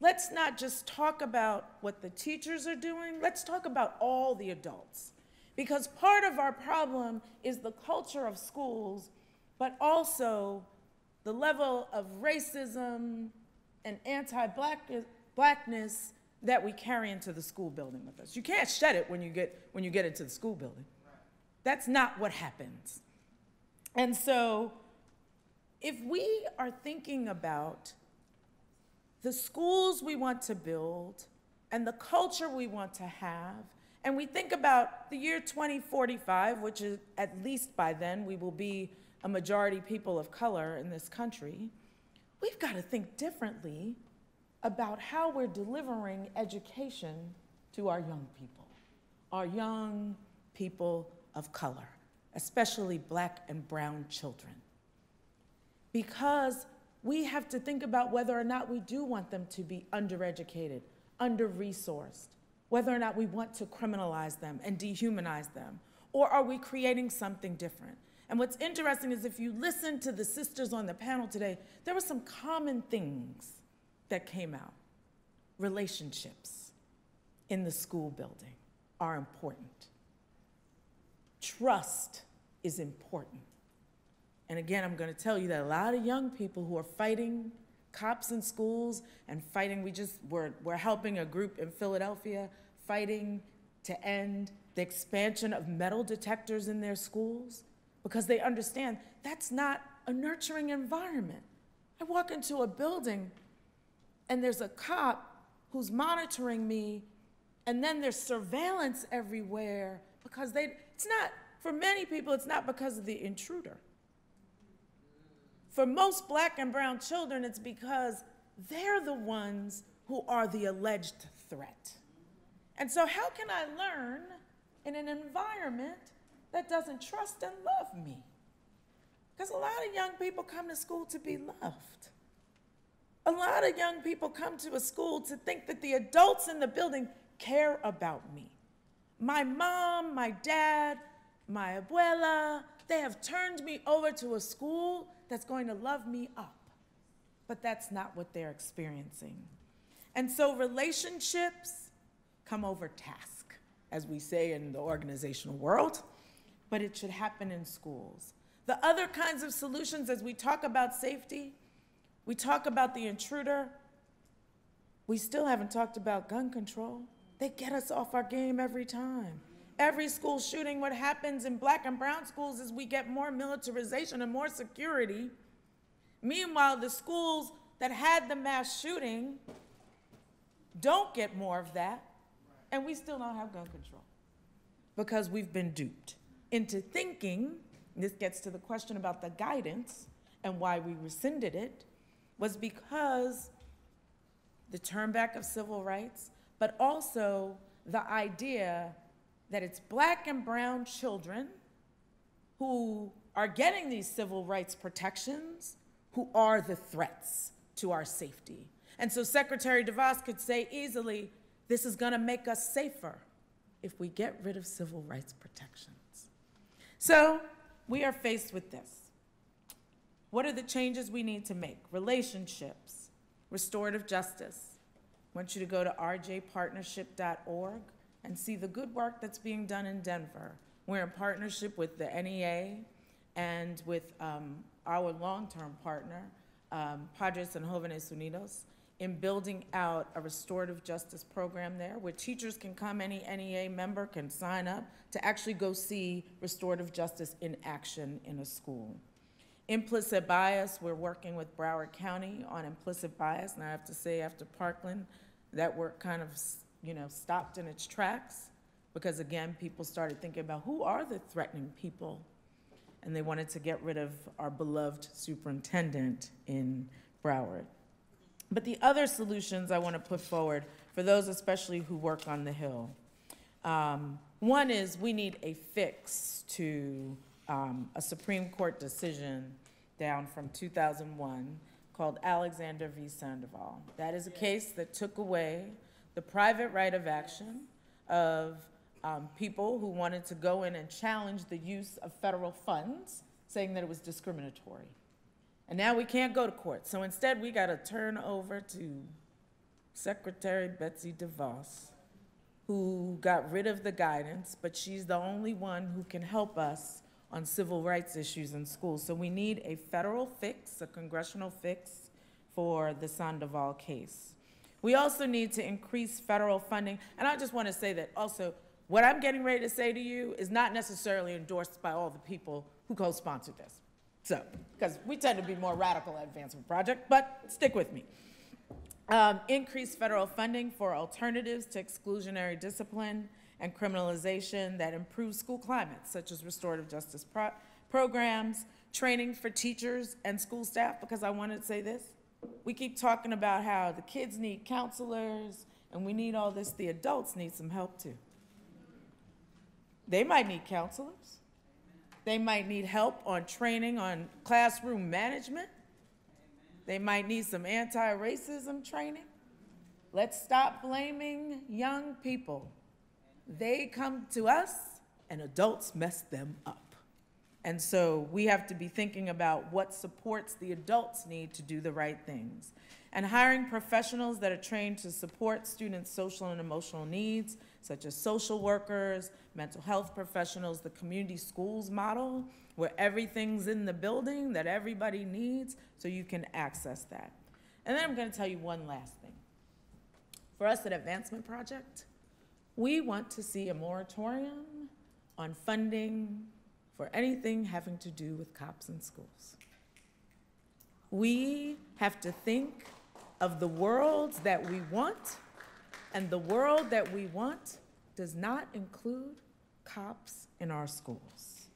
let's not just talk about what the teachers are doing, let's talk about all the adults. Because part of our problem is the culture of schools, but also the level of racism and anti-blackness that we carry into the school building with us. You can't shed it when you get, when you get into the school building. That's not what happens. And so if we are thinking about the schools we want to build and the culture we want to have, and we think about the year twenty forty-five, which is at least by then we will be a majority people of color in this country, we've got to think differently about how we're delivering education to our young people, our young people of color. especially black and brown children. Because we have to think about whether or not we do want them to be undereducated, under-resourced, whether or not we want to criminalize them and dehumanize them, or are we creating something different? And what's interesting is if you listen to the sisters on the panel today, there were some common things that came out. Relationships in the school building are important. Trust is important. And again, I'm going to tell you that a lot of young people who are fighting cops in schools and fighting, we just, we're, we're helping a group in Philadelphia fighting to end the expansion of metal detectors in their schools because they understand that's not a nurturing environment. I walk into a building and there's a cop who's monitoring me, and then there's surveillance everywhere because they, it's not, for many people, it's not because of the intruder. For most black and brown children, it's because they're the ones who are the alleged threat. And so how can I learn in an environment that doesn't trust and love me? Because a lot of young people come to school to be loved. A lot of young people come to a school to think that the adults in the building care about me. My mom, my dad, my abuela, they have turned me over to a school that's going to love me up. But that's not what they're experiencing. And so relationships come over task, as we say in the organizational world, but it should happen in schools. The other kinds of solutions, as we talk about safety, we talk about the intruder. We still haven't talked about gun control. They get us off our game every time. Every school shooting, what happens in black and brown schools is we get more militarization and more security. Meanwhile, the schools that had the mass shooting don't get more of that, and we still don't have gun control because we've been duped into thinking, and this gets to the question about the guidance and why we rescinded it, was because the turn back of civil rights, but also the idea that it's black and brown children who are getting these civil rights protections who are the threats to our safety. And so Secretary DeVos could say easily, this is gonna make us safer if we get rid of civil rights protections. So we are faced with this. What are the changes we need to make? Relationships, restorative justice. I want you to go to r j partnership dot org and see the good work that's being done in Denver. We're in partnership with the N E A and with um, our long-term partner, um, Padres and Jóvenes Unidos, in building out a restorative justice program there where teachers can come, any N E A member can sign up to actually go see restorative justice in action in a school. Implicit bias, we're working with Broward County on implicit bias, and I have to say after Parkland, that work kind of, you know, stopped in its tracks because again, people started thinking about who are the threatening people, and they wanted to get rid of our beloved superintendent in Broward. But the other solutions I want to put forward for those especially who work on the Hill, um, one is we need a fix to Um, a Supreme Court decision down from two thousand one called Alexander v. Sandoval. That is a case that took away the private right of action of um, people who wanted to go in and challenge the use of federal funds, saying that it was discriminatory. And now we can't go to court. So instead, we got to turn over to Secretary Betsy DeVos, who got rid of the guidance, but she's the only one who can help us on civil rights issues in schools. So we need a federal fix, a congressional fix for the Sandoval case. We also need to increase federal funding. And I just want to say that also, what I'm getting ready to say to you is not necessarily endorsed by all the people who co-sponsored this. So, because we tend to be more radical at Advancement Project, but stick with me. Um, increase federal funding for alternatives to exclusionary discipline and criminalization that improves school climates, such as restorative justice pro programs, training for teachers and school staff, because I wanted to say this. We keep talking about how the kids need counselors and we need all this. The adults need some help too. They might need counselors. They might need help on training on classroom management. They might need some anti-racism training. Let's stop blaming young people. They come to us, and adults mess them up. And so we have to be thinking about what supports the adults need to do the right things. And hiring professionals that are trained to support students' social and emotional needs, such as social workers, mental health professionals, the community schools model, where everything's in the building that everybody needs, so you can access that. And then I'm going to tell you one last thing. For us at Advancement Project, we want to see a moratorium on funding for anything having to do with cops in schools. We have to think of the worlds that we want, and the world that we want does not include cops in our schools,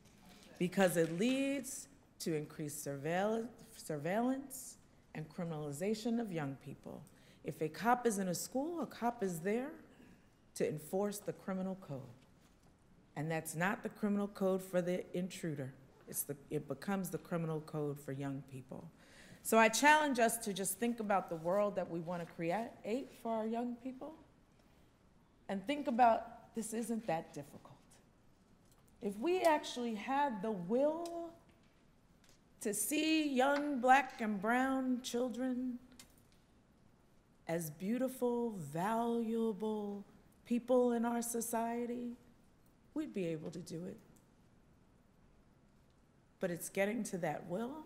because it leads to increased surveillance, surveillance and criminalization of young people. If a cop is in a school, a cop is there to enforce the criminal code. And that's not the criminal code for the intruder. It's the, it becomes the criminal code for young people. So I challenge us to just think about the world that we want to create for our young people, and think about this isn't that difficult. If we actually had the will to see young black and brown children as beautiful, valuable people in our society, we'd be able to do it. But it's getting to that will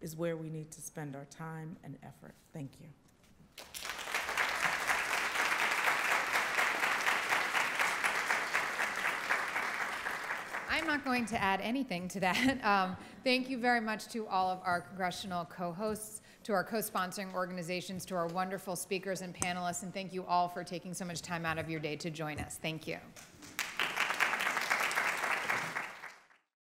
is where we need to spend our time and effort. Thank you. I'm not going to add anything to that. Um, thank you very much to all of our congressional co-hosts, to our co-sponsoring organizations, to our wonderful speakers and panelists, and thank you all for taking so much time out of your day to join us. Thank you.